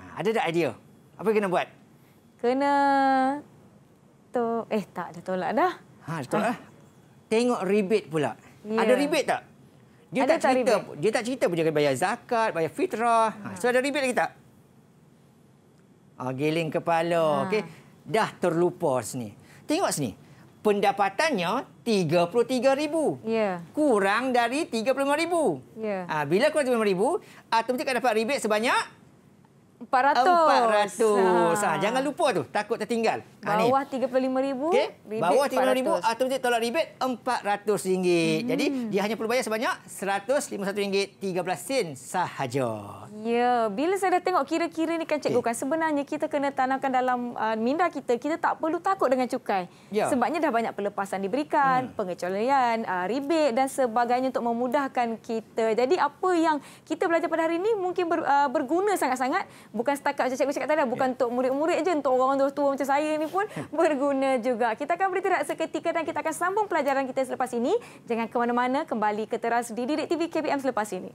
Ha, ada tak idea? Apa yang kena buat? Kena... To... Eh, tak. Dah tolak dah. Ha, betul. Ah. Tengok rebate pula. Yeah. Ada rebate tak? Dia ada tak cerita. Tak dia tak cerita pun dia akan bayar zakat, bayar fitrah. Ha. So ada rebate lagi tak? Ah, giling kepala. Ha. Okey. Dah terlupa sini. Tengok sini. Pendapatannya tiga puluh tiga ribu ringgit. Yeah. Kurang dari tiga puluh lima ribu ringgit. Yeah. Ha, bila kurang tiga puluh lima ribu ringgit, automatik akan dapat rebate sebanyak empat ratus. empat ratus. Ha. Ha, jangan lupa tu, takut tertinggal. Bawah tiga puluh lima ribu ringgit. Okay. Bawah tiga puluh lima ribu ringgit automatik tolak rebate empat ratus ringgit. Hmm. Jadi dia hanya perlu bayar sebanyak seratus lima puluh satu ringgit tiga belas sen sahaja. Ya, bila saya dah tengok kira-kira ni kan cikgu okay. kan sebenarnya kita kena tanamkan dalam uh, minda kita, kita tak perlu takut dengan cukai. Ya. Sebabnya dah banyak pelepasan diberikan, hmm. pengecualian, uh, rebate dan sebagainya untuk memudahkan kita. Jadi apa yang kita belajar pada hari ini mungkin ber, uh, berguna sangat-sangat. Bukan setakat macam cikgu cakap tadi, bukan yeah. untuk murid-murid je, untuk orang tua macam saya ni pun berguna juga. Kita akan beristirahat seketika dan kita akan sambung pelajaran kita selepas ini. Jangan ke mana-mana, kembali ke Teras di Didik T V K P M selepas ini.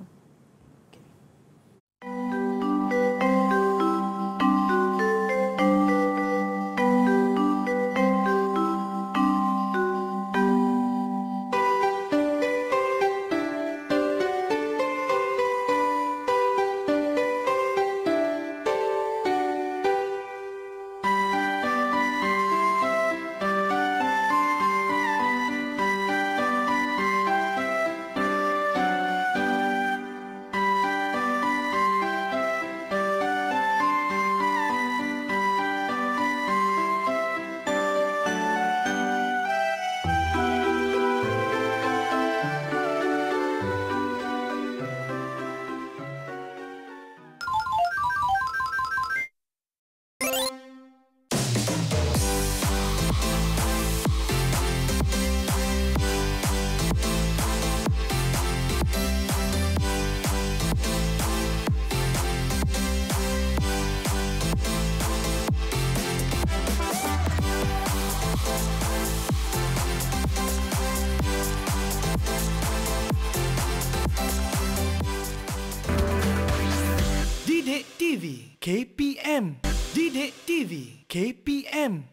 K P M. Didik T V K P M.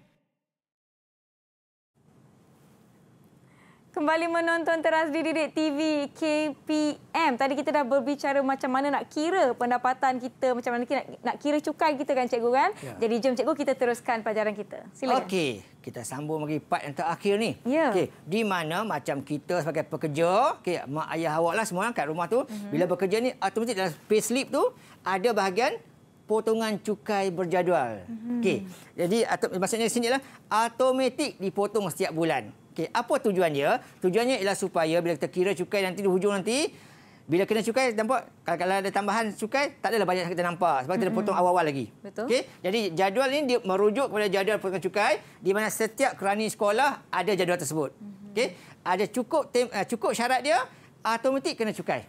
Kembali menonton Teras di Didik T V K P M. Tadi kita dah berbicara macam mana nak kira pendapatan kita, macam mana nak, nak kira cukai kita kan cikgu kan? Ya. Jadi jom cikgu kita teruskan pelajaran kita. Silakan. Okey, kita sambung lagi part yang terakhir ni. Ya. Okey, di mana macam kita sebagai pekerja, okey, mak ayah awaklah semua kat rumah tu, uh-huh. bila bekerja ni automatik dalam payslip tu ada bahagian potongan cukai berjadual. Mm-hmm. Okey. Jadi maksudnya sinilah automatik dipotong setiap bulan. Okey, apa tujuan dia? Tujuannya ialah supaya bila kita kira cukai nanti di hujung nanti bila kena cukai nampak kalau ada tambahan cukai tak adalah banyak kita nampak sebab kita mm-hmm. dah potong awal-awal lagi. Betul. Okey. Jadi jadual ini dia merujuk kepada jadual potongan cukai di mana setiap kerani sekolah ada jadual tersebut. Mm-hmm. Okey. Ada cukup tem, cukup syarat dia automatik kena cukai.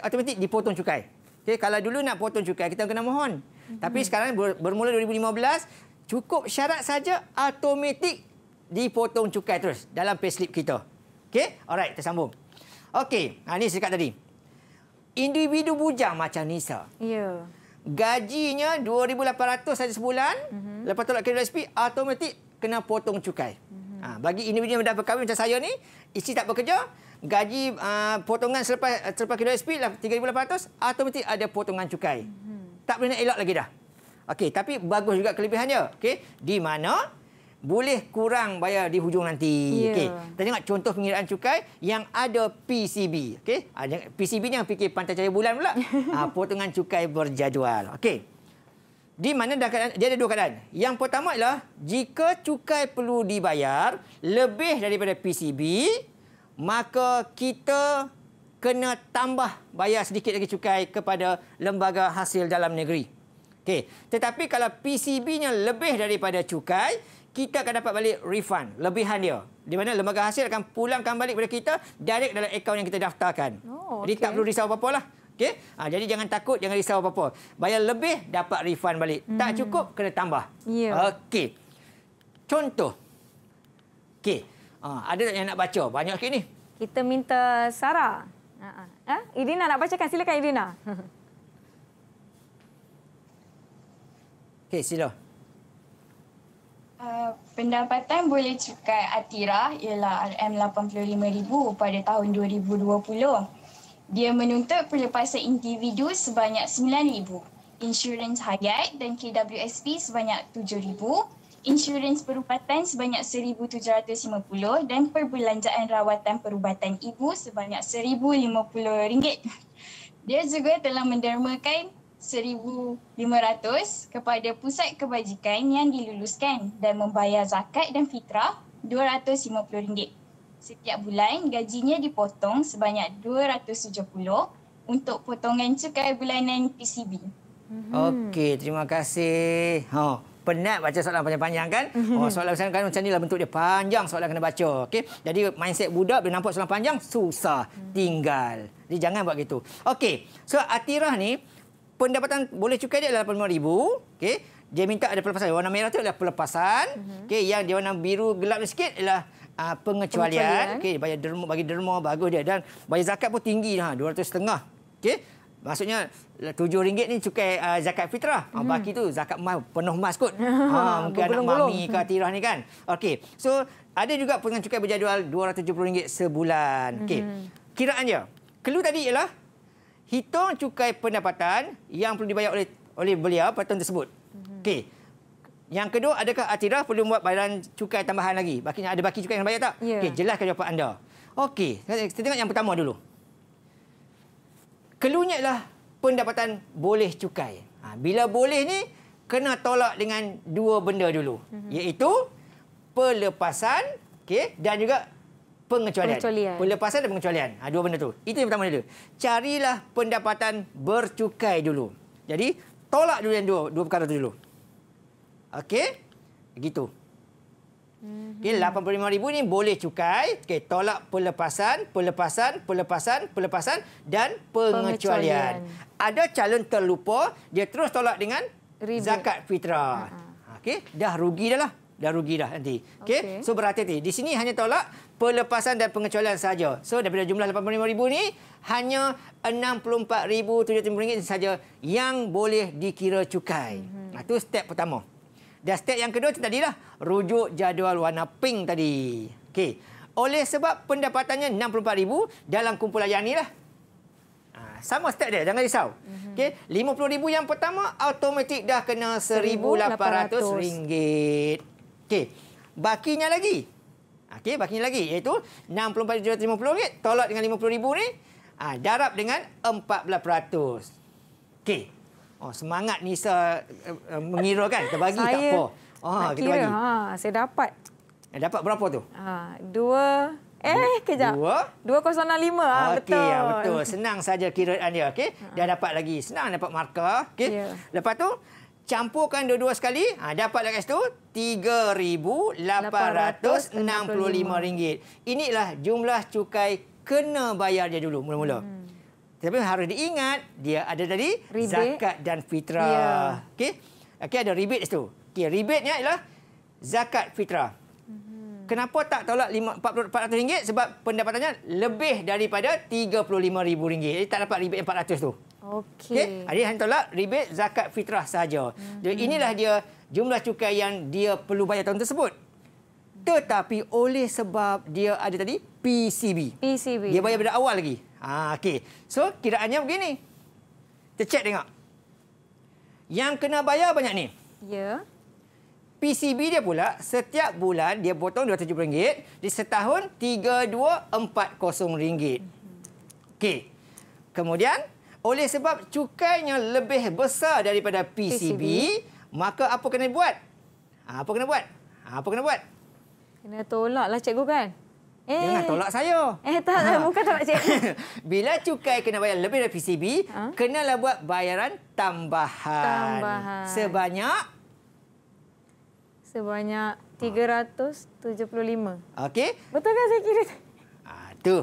Automatik dipotong cukai. Okay, kalau dulu nak potong cukai, kita kena mohon. Mm-hmm. Tapi sekarang bermula dua ribu lima belas, cukup syarat saja automatik dipotong cukai terus dalam payslip kita. Okey? Alright, kita sambung. Okey, ha, ini saya cakap tadi. Individu bujang macam Nisa. Ya. Yeah. Gajinya dua ribu lapan ratus saja sebulan. Mm-hmm. Lepas tolak K W S P, automatik kena potong cukai. Mm-hmm. Ha, bagi individu yang dah berkahwin macam saya ni, isteri tak bekerja, gaji uh, potongan selepas selepas K W S P tiga ribu lapan ratus automatik ada potongan cukai. Mm-hmm. Tak boleh nak elak lagi dah. Okey, tapi bagus juga kelebihannya. Okey, di mana boleh kurang bayar di hujung nanti. Yeah. Okey. Kita tengok contoh pengiraan cukai yang ada P C B. Okey. P C B ni yang fikir pantai cahaya bulan pula. uh, potongan cukai berjadual. Okey. Di mana dah keadaan, dia ada dua keadaan. Yang pertama ialah jika cukai perlu dibayar lebih daripada P C B, maka kita kena tambah bayar sedikit lagi cukai kepada lembaga hasil dalam negeri. Okey, tetapi kalau P C B-nya lebih daripada cukai, kita akan dapat balik refund, lebihan dia. Di mana lembaga hasil akan pulangkan balik kepada kita direct dalam akaun yang kita daftarkan. Oh, okay. Jadi tak perlu risau apa-apalah. Okey? Ha, jadi jangan takut, jangan risau apa-apa. Bayar lebih dapat refund balik. Hmm. Tak cukup kena tambah. Yeah. Okey. Contoh. Okey. Ha, ada yang nak baca? Banyak sikit ni. Kita minta Sarah. Ha, ha? Irina nak bacakan. Silakan Irina. Okey, sila. Uh, pendapatan boleh cukai Atirah ialah R M lapan puluh lima ribu ringgit pada tahun dua ribu dua puluh. Dia menuntut pelepasan individu sebanyak sembilan ribu ringgit, insurans hayat dan K W S P sebanyak tujuh ribu ringgit. Insurans perubatan sebanyak seribu tujuh ratus lima puluh ringgit dan perbelanjaan rawatan perubatan ibu sebanyak seribu lima puluh ringgit. Dia juga telah mendermakan seribu lima ratus kepada Pusat Kebajikan yang diluluskan dan membayar zakat dan fitrah dua ratus lima puluh ringgit. Setiap bulan, gajinya dipotong sebanyak dua ratus tujuh puluh ringgit untuk potongan cukai bulanan P C B. Okey, terima kasih. Ha, penat baca soalan panjang-panjang kan? Oh, soalan kan macam inilah bentuk dia, panjang soalan kena baca. Okey. Jadi mindset budak bila nampak soalan panjang susah tinggal. Jadi jangan buat gitu. Okey. So Atirah ni pendapatan boleh cukai dia adalah lapan puluh lima ribu, okey. Dia minta ada pelepasan. Warna merah tu adalah pelepasan. Okey, yang dia warna biru gelap sikit adalah Uh, pengecualian, pengecualian. Okey, bayar derma, bagi derma bagus dia, dan bayar zakat pun tinggi dah, dua ratus setengah. Okey, maksudnya tujuh ringgit ni cukai uh, zakat fitrah. Hmm. Baki tu zakat emas, penuh emas kot. Ha, mungkin anak mami ke Atirah ni kan. Okey, so ada juga pengen cukai berjadual dua ratus tujuh puluh ringgit sebulan. Okey. Hmm. Kiraan dia. Clue tadi ialah hitung cukai pendapatan yang perlu dibayar oleh oleh beliau pada tahun tersebut. Hmm. Okey. Yang kedua, adakah Atirah perlu buat bayaran cukai tambahan lagi? Bakinya ada baki cukai yang bayar tak? Ya. Okey, jelaskan jawapan anda. Okey, kita tengok yang pertama dulu. Kelunya ialah pendapatan boleh cukai. Ha, bila boleh ni, kena tolak dengan dua benda dulu. Uh-huh. Iaitu pelepasan, okey, dan juga pengecualian. pengecualian. Pelepasan dan pengecualian. Ha, dua benda tu. Itu yang pertama dulu. Carilah pendapatan bercukai dulu. Jadi, tolak dulu yang dua, dua perkara tu dulu. Okey, begitu. Okey, lapan puluh lima ribu ni boleh cukai. Okey, tolak pelepasan, pelepasan, pelepasan, pelepasan dan pengecualian. pengecualian. Ada calon terlupa, dia terus tolak dengan Ribet. zakat fitrah. Uh-huh. Okey, dah rugi dah lah. Dah rugi dah nanti. Okey, okay. So berhati-hati. Di sini hanya tolak pelepasan dan pengecualian saja. So daripada jumlah lapan puluh lima ribu ni hanya enam puluh empat ribu tujuh ratus tujuh puluh ringgit saja yang boleh dikira cukai. Uh-huh. Nah, itu step pertama. Dan step yang kedua tadi lah, rujuk jadual warna pink tadi. Okey. Oleh sebab pendapatannya enam puluh empat ribu dalam kumpulan yang ni lah. Ha, sama step dia, jangan risau. Okey, lima puluh ribu yang pertama automatik dah kena seribu lapan ratus ringgit. Okey. Bakinya lagi. Okey, bakinya lagi iaitu enam puluh empat ribu tujuh ratus lima puluh ringgit tolak dengan lima puluh ribu ni, ha, darab dengan empat belas peratus. Okey. Oh, semangat Nisa uh, mengira kan? Kita bagi saya, tak apa. Oh, kita kira, bagi. Ha, saya dapat. Dapat berapa tu? Ha, dua... Eh, kejap. Dua? Dua kosong enam lima. Okey, betul. Ya, betul. Senang saja kiraan dia. Okey? Ha. Dah dapat lagi. Senang dapat markah. Okey? Yeah. Lepas tu, campurkan dua-dua sekali. Ha, dapat dekat situ tiga ribu lapan ratus enam puluh lima ringgit. Inilah jumlah cukai kena bayar dia dulu mula-mula. Hmm. Tapi harus diingat, dia ada tadi ribet, zakat dan fitrah. Yeah. Okey, okay, ada ribet di situ. Okey, ribetnya ialah zakat fitrah. Mm-hmm. Kenapa tak tolak empat ratus ringgit? Sebab pendapatannya lebih daripada tiga puluh lima ribu ringgit. Jadi tak dapat ribet empat ratus tu. Okey. Okay? Jadi hanya tolak ribet zakat fitrah saja. Mm-hmm. Jadi inilah dia jumlah cukai yang dia perlu bayar tahun tersebut. Tetapi oleh sebab dia ada tadi P C B. P C B. Dia bayar pada awal lagi. Ah, okey. So, kiraannya begini. Kita cek tengok. Yang kena bayar banyak ni. Ya. P C B dia pula, setiap bulan dia potong dua ratus tujuh puluh ringgit. Di setahun, tiga ribu dua ratus empat puluh ringgit. Okey. Kemudian, oleh sebab cukainya lebih besar daripada P C B, P C B, maka apa kena buat? Apa kena buat? Apa kena buat? Kena tolaklah cikgu kan? Eh. Jangan tolak saya. Eh, tak, ha. Bukan tolak cikgu. Bila cukai kena bayar lebih dari P C B, ha? Kenalah buat bayaran tambahan. Tambahan. Sebanyak? Sebanyak tiga ratus tujuh puluh lima. Okey. Betul kan saya kira? Ah, tu.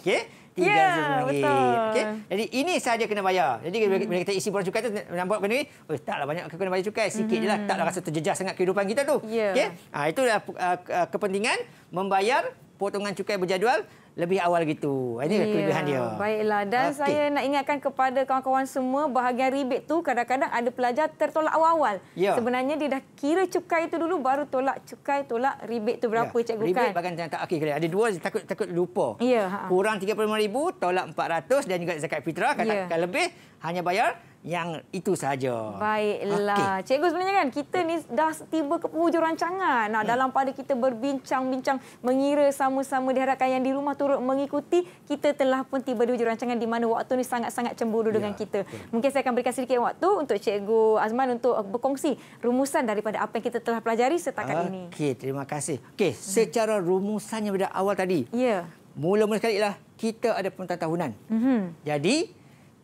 Okey. tiga ratus tujuh puluh lima. Ya, betul. Okey. Jadi, ini sahaja kena bayar. Jadi, hmm. bila kita isi borang cukai tu, nampak benda ni, oh, taklah banyak kena bayar cukai. Sikit hmm. je lah. Taklah rasa terjejas sangat kehidupan kita tu. Ya. Okey. Ah, itulah uh, kepentingan membayar potongan cukai berjadual lebih awal gitu. Ini yeah, kelebihan dia. Baiklah. Dan okay, saya nak ingatkan kepada kawan-kawan semua, bahagian ribet tu kadang-kadang ada pelajar tertolak awal-awal. Yeah. Sebenarnya dia dah kira cukai itu dulu, baru tolak cukai, tolak ribet tu berapa, yeah, cikgu kan? Ribet bahkan tak akhir kali. Ada dua, takut takut lupa. Yeah. Kurang tiga puluh lima ribu, tolak empat ratus dan juga zakat fitrah. Katakan yeah, lebih, hanya bayar yang itu sahaja. Baiklah. Okay. Cikgu, sebenarnya kan kita ni dah tiba ke penghujung rancangan. Nah, hmm. dalam pada kita berbincang-bincang mengira sama-sama, diharapkan yang di rumah turut mengikuti, kita telah pun tiba di hujung rancangan di mana waktu ni sangat-sangat cemburu ya, dengan kita. Betul. Mungkin saya akan berikan sedikit waktu untuk Cikgu Azman untuk berkongsi rumusan daripada apa yang kita telah pelajari setakat okay, ini. Okey, terima kasih. Okey, hmm. secara rumusannya pada awal tadi. Ya. Mula-mula sekali lah kita ada pemetaan tahunan. Hmm. Jadi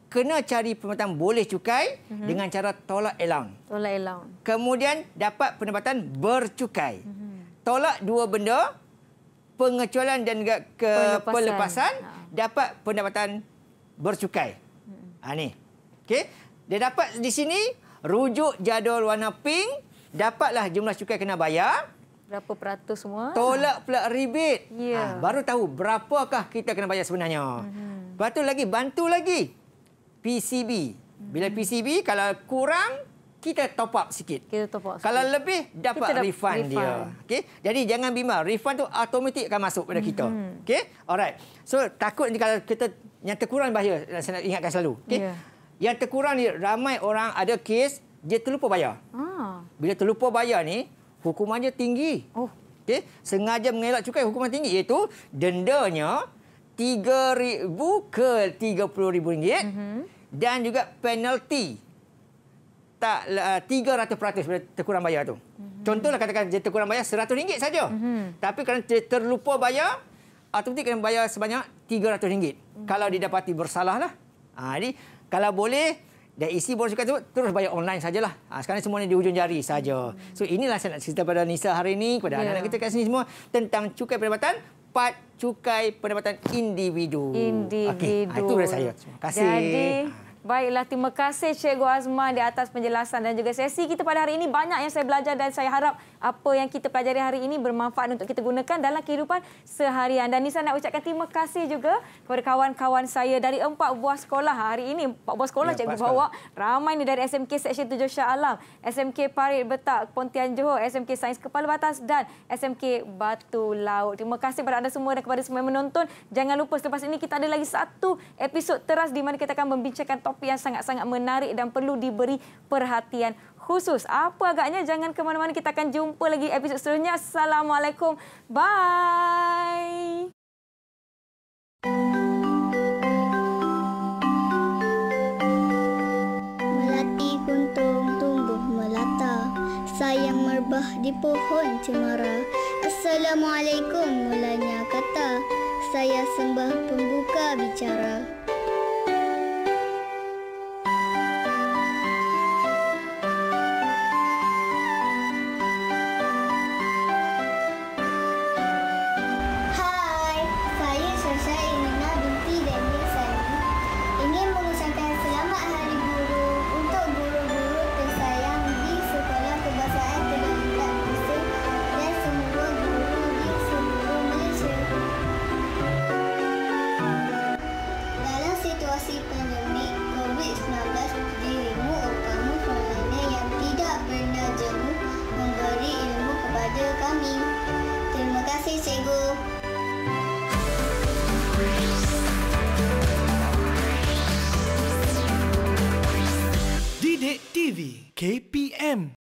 kena cari pemetaan boleh cukai uh-huh. dengan cara tolak elaun. Tolak elaun. Kemudian dapat pendapatan bercukai. Uh-huh. Tolak dua benda, pengecualian dan juga ke pelepasan, pelepasan uh. dapat pendapatan bercukai. Uh-huh. Ha, ni. Okey. Dia dapat di sini rujuk jadual warna pink, dapatlah jumlah cukai kena bayar. Berapa peratus semua? Tolak pula ribet. Yeah. Ha, baru tahu berapakah kita kena bayar sebenarnya. Uh-huh. Lepas tu lagi bantu lagi. P C B. Bila P C B, kalau kurang, kita top up sikit. Kita top up sikit. Kalau lebih, dapat kita refund dap dia. Okay? Jadi, jangan bimbang. Refund tu automatik akan masuk pada kita. Mm-hmm. Okay? Alright. So, takut ni kalau kita yang terkurang bahaya. Saya nak ingatkan selalu. Okay? Yeah. Yang terkurang ni, ramai orang ada kes, dia terlupa bayar. Ah. Bila terlupa bayar ni, hukumannya tinggi. Oh. Okay? Sengaja mengelak cukai, hukuman tinggi. Iaitu, dendanya tiga ribu ringgit ke tiga puluh ribu ringgit mm-hmm. dan juga penalti tak tiga ratus peratus bila terkurang bayar tu. Mm-hmm. Contohlah katakan dia terkurang bayar seratus ringgit saja. Mm-hmm. Tapi kerana dia terlupa bayar, automatik kena bayar sebanyak tiga ratus ringgit. Mm-hmm. Kalau didapati bersalahlah. Ha, jadi kalau boleh dan isi borang cukai tu terus bayar online sajalah. Ha, sekarang semua ni di hujung jari saja. Mm-hmm. So inilah saya nak cerita pada Nisa hari ini, kepada yeah. anak-anak kita kat sini semua tentang cukai pendapatan. Empat, cukai pendapatan individu. Individu. Okey, itu dari saya. Terima kasih. Jadi, baiklah, terima kasih Cikgu Azman di atas penjelasan dan juga sesi kita pada hari ini. Banyak yang saya belajar dan saya harap apa yang kita pelajari hari ini bermanfaat untuk kita gunakan dalam kehidupan seharian. Dan Nisa nak ucapkan terima kasih juga kepada kawan-kawan saya dari empat buah sekolah hari ini. Empat buah sekolah ya, Cikgu bawa. Sekolah. Ramai ni dari S M K Seksyen tujuh Shah Alam, S M K Parit Betak Pontian Johor, S M K Sains Kepala Batas dan S M K Batu Laut. Terima kasih kepada anda semua dan kepada semua yang menonton. Jangan lupa selepas ini kita ada lagi satu episod Teras di mana kita akan membincangkan topik yang sangat-sangat menarik dan perlu diberi perhatian khusus. Apa agaknya, jangan ke mana-mana, kita akan jumpa lagi episod seterusnya. Assalamualaikum. Bye. Melati kuntung tumbuh melata, sayang merbah di pohon cemara. Assalamualaikum mulanya kata, saya sembah pembuka bicara. Didik T V K P M.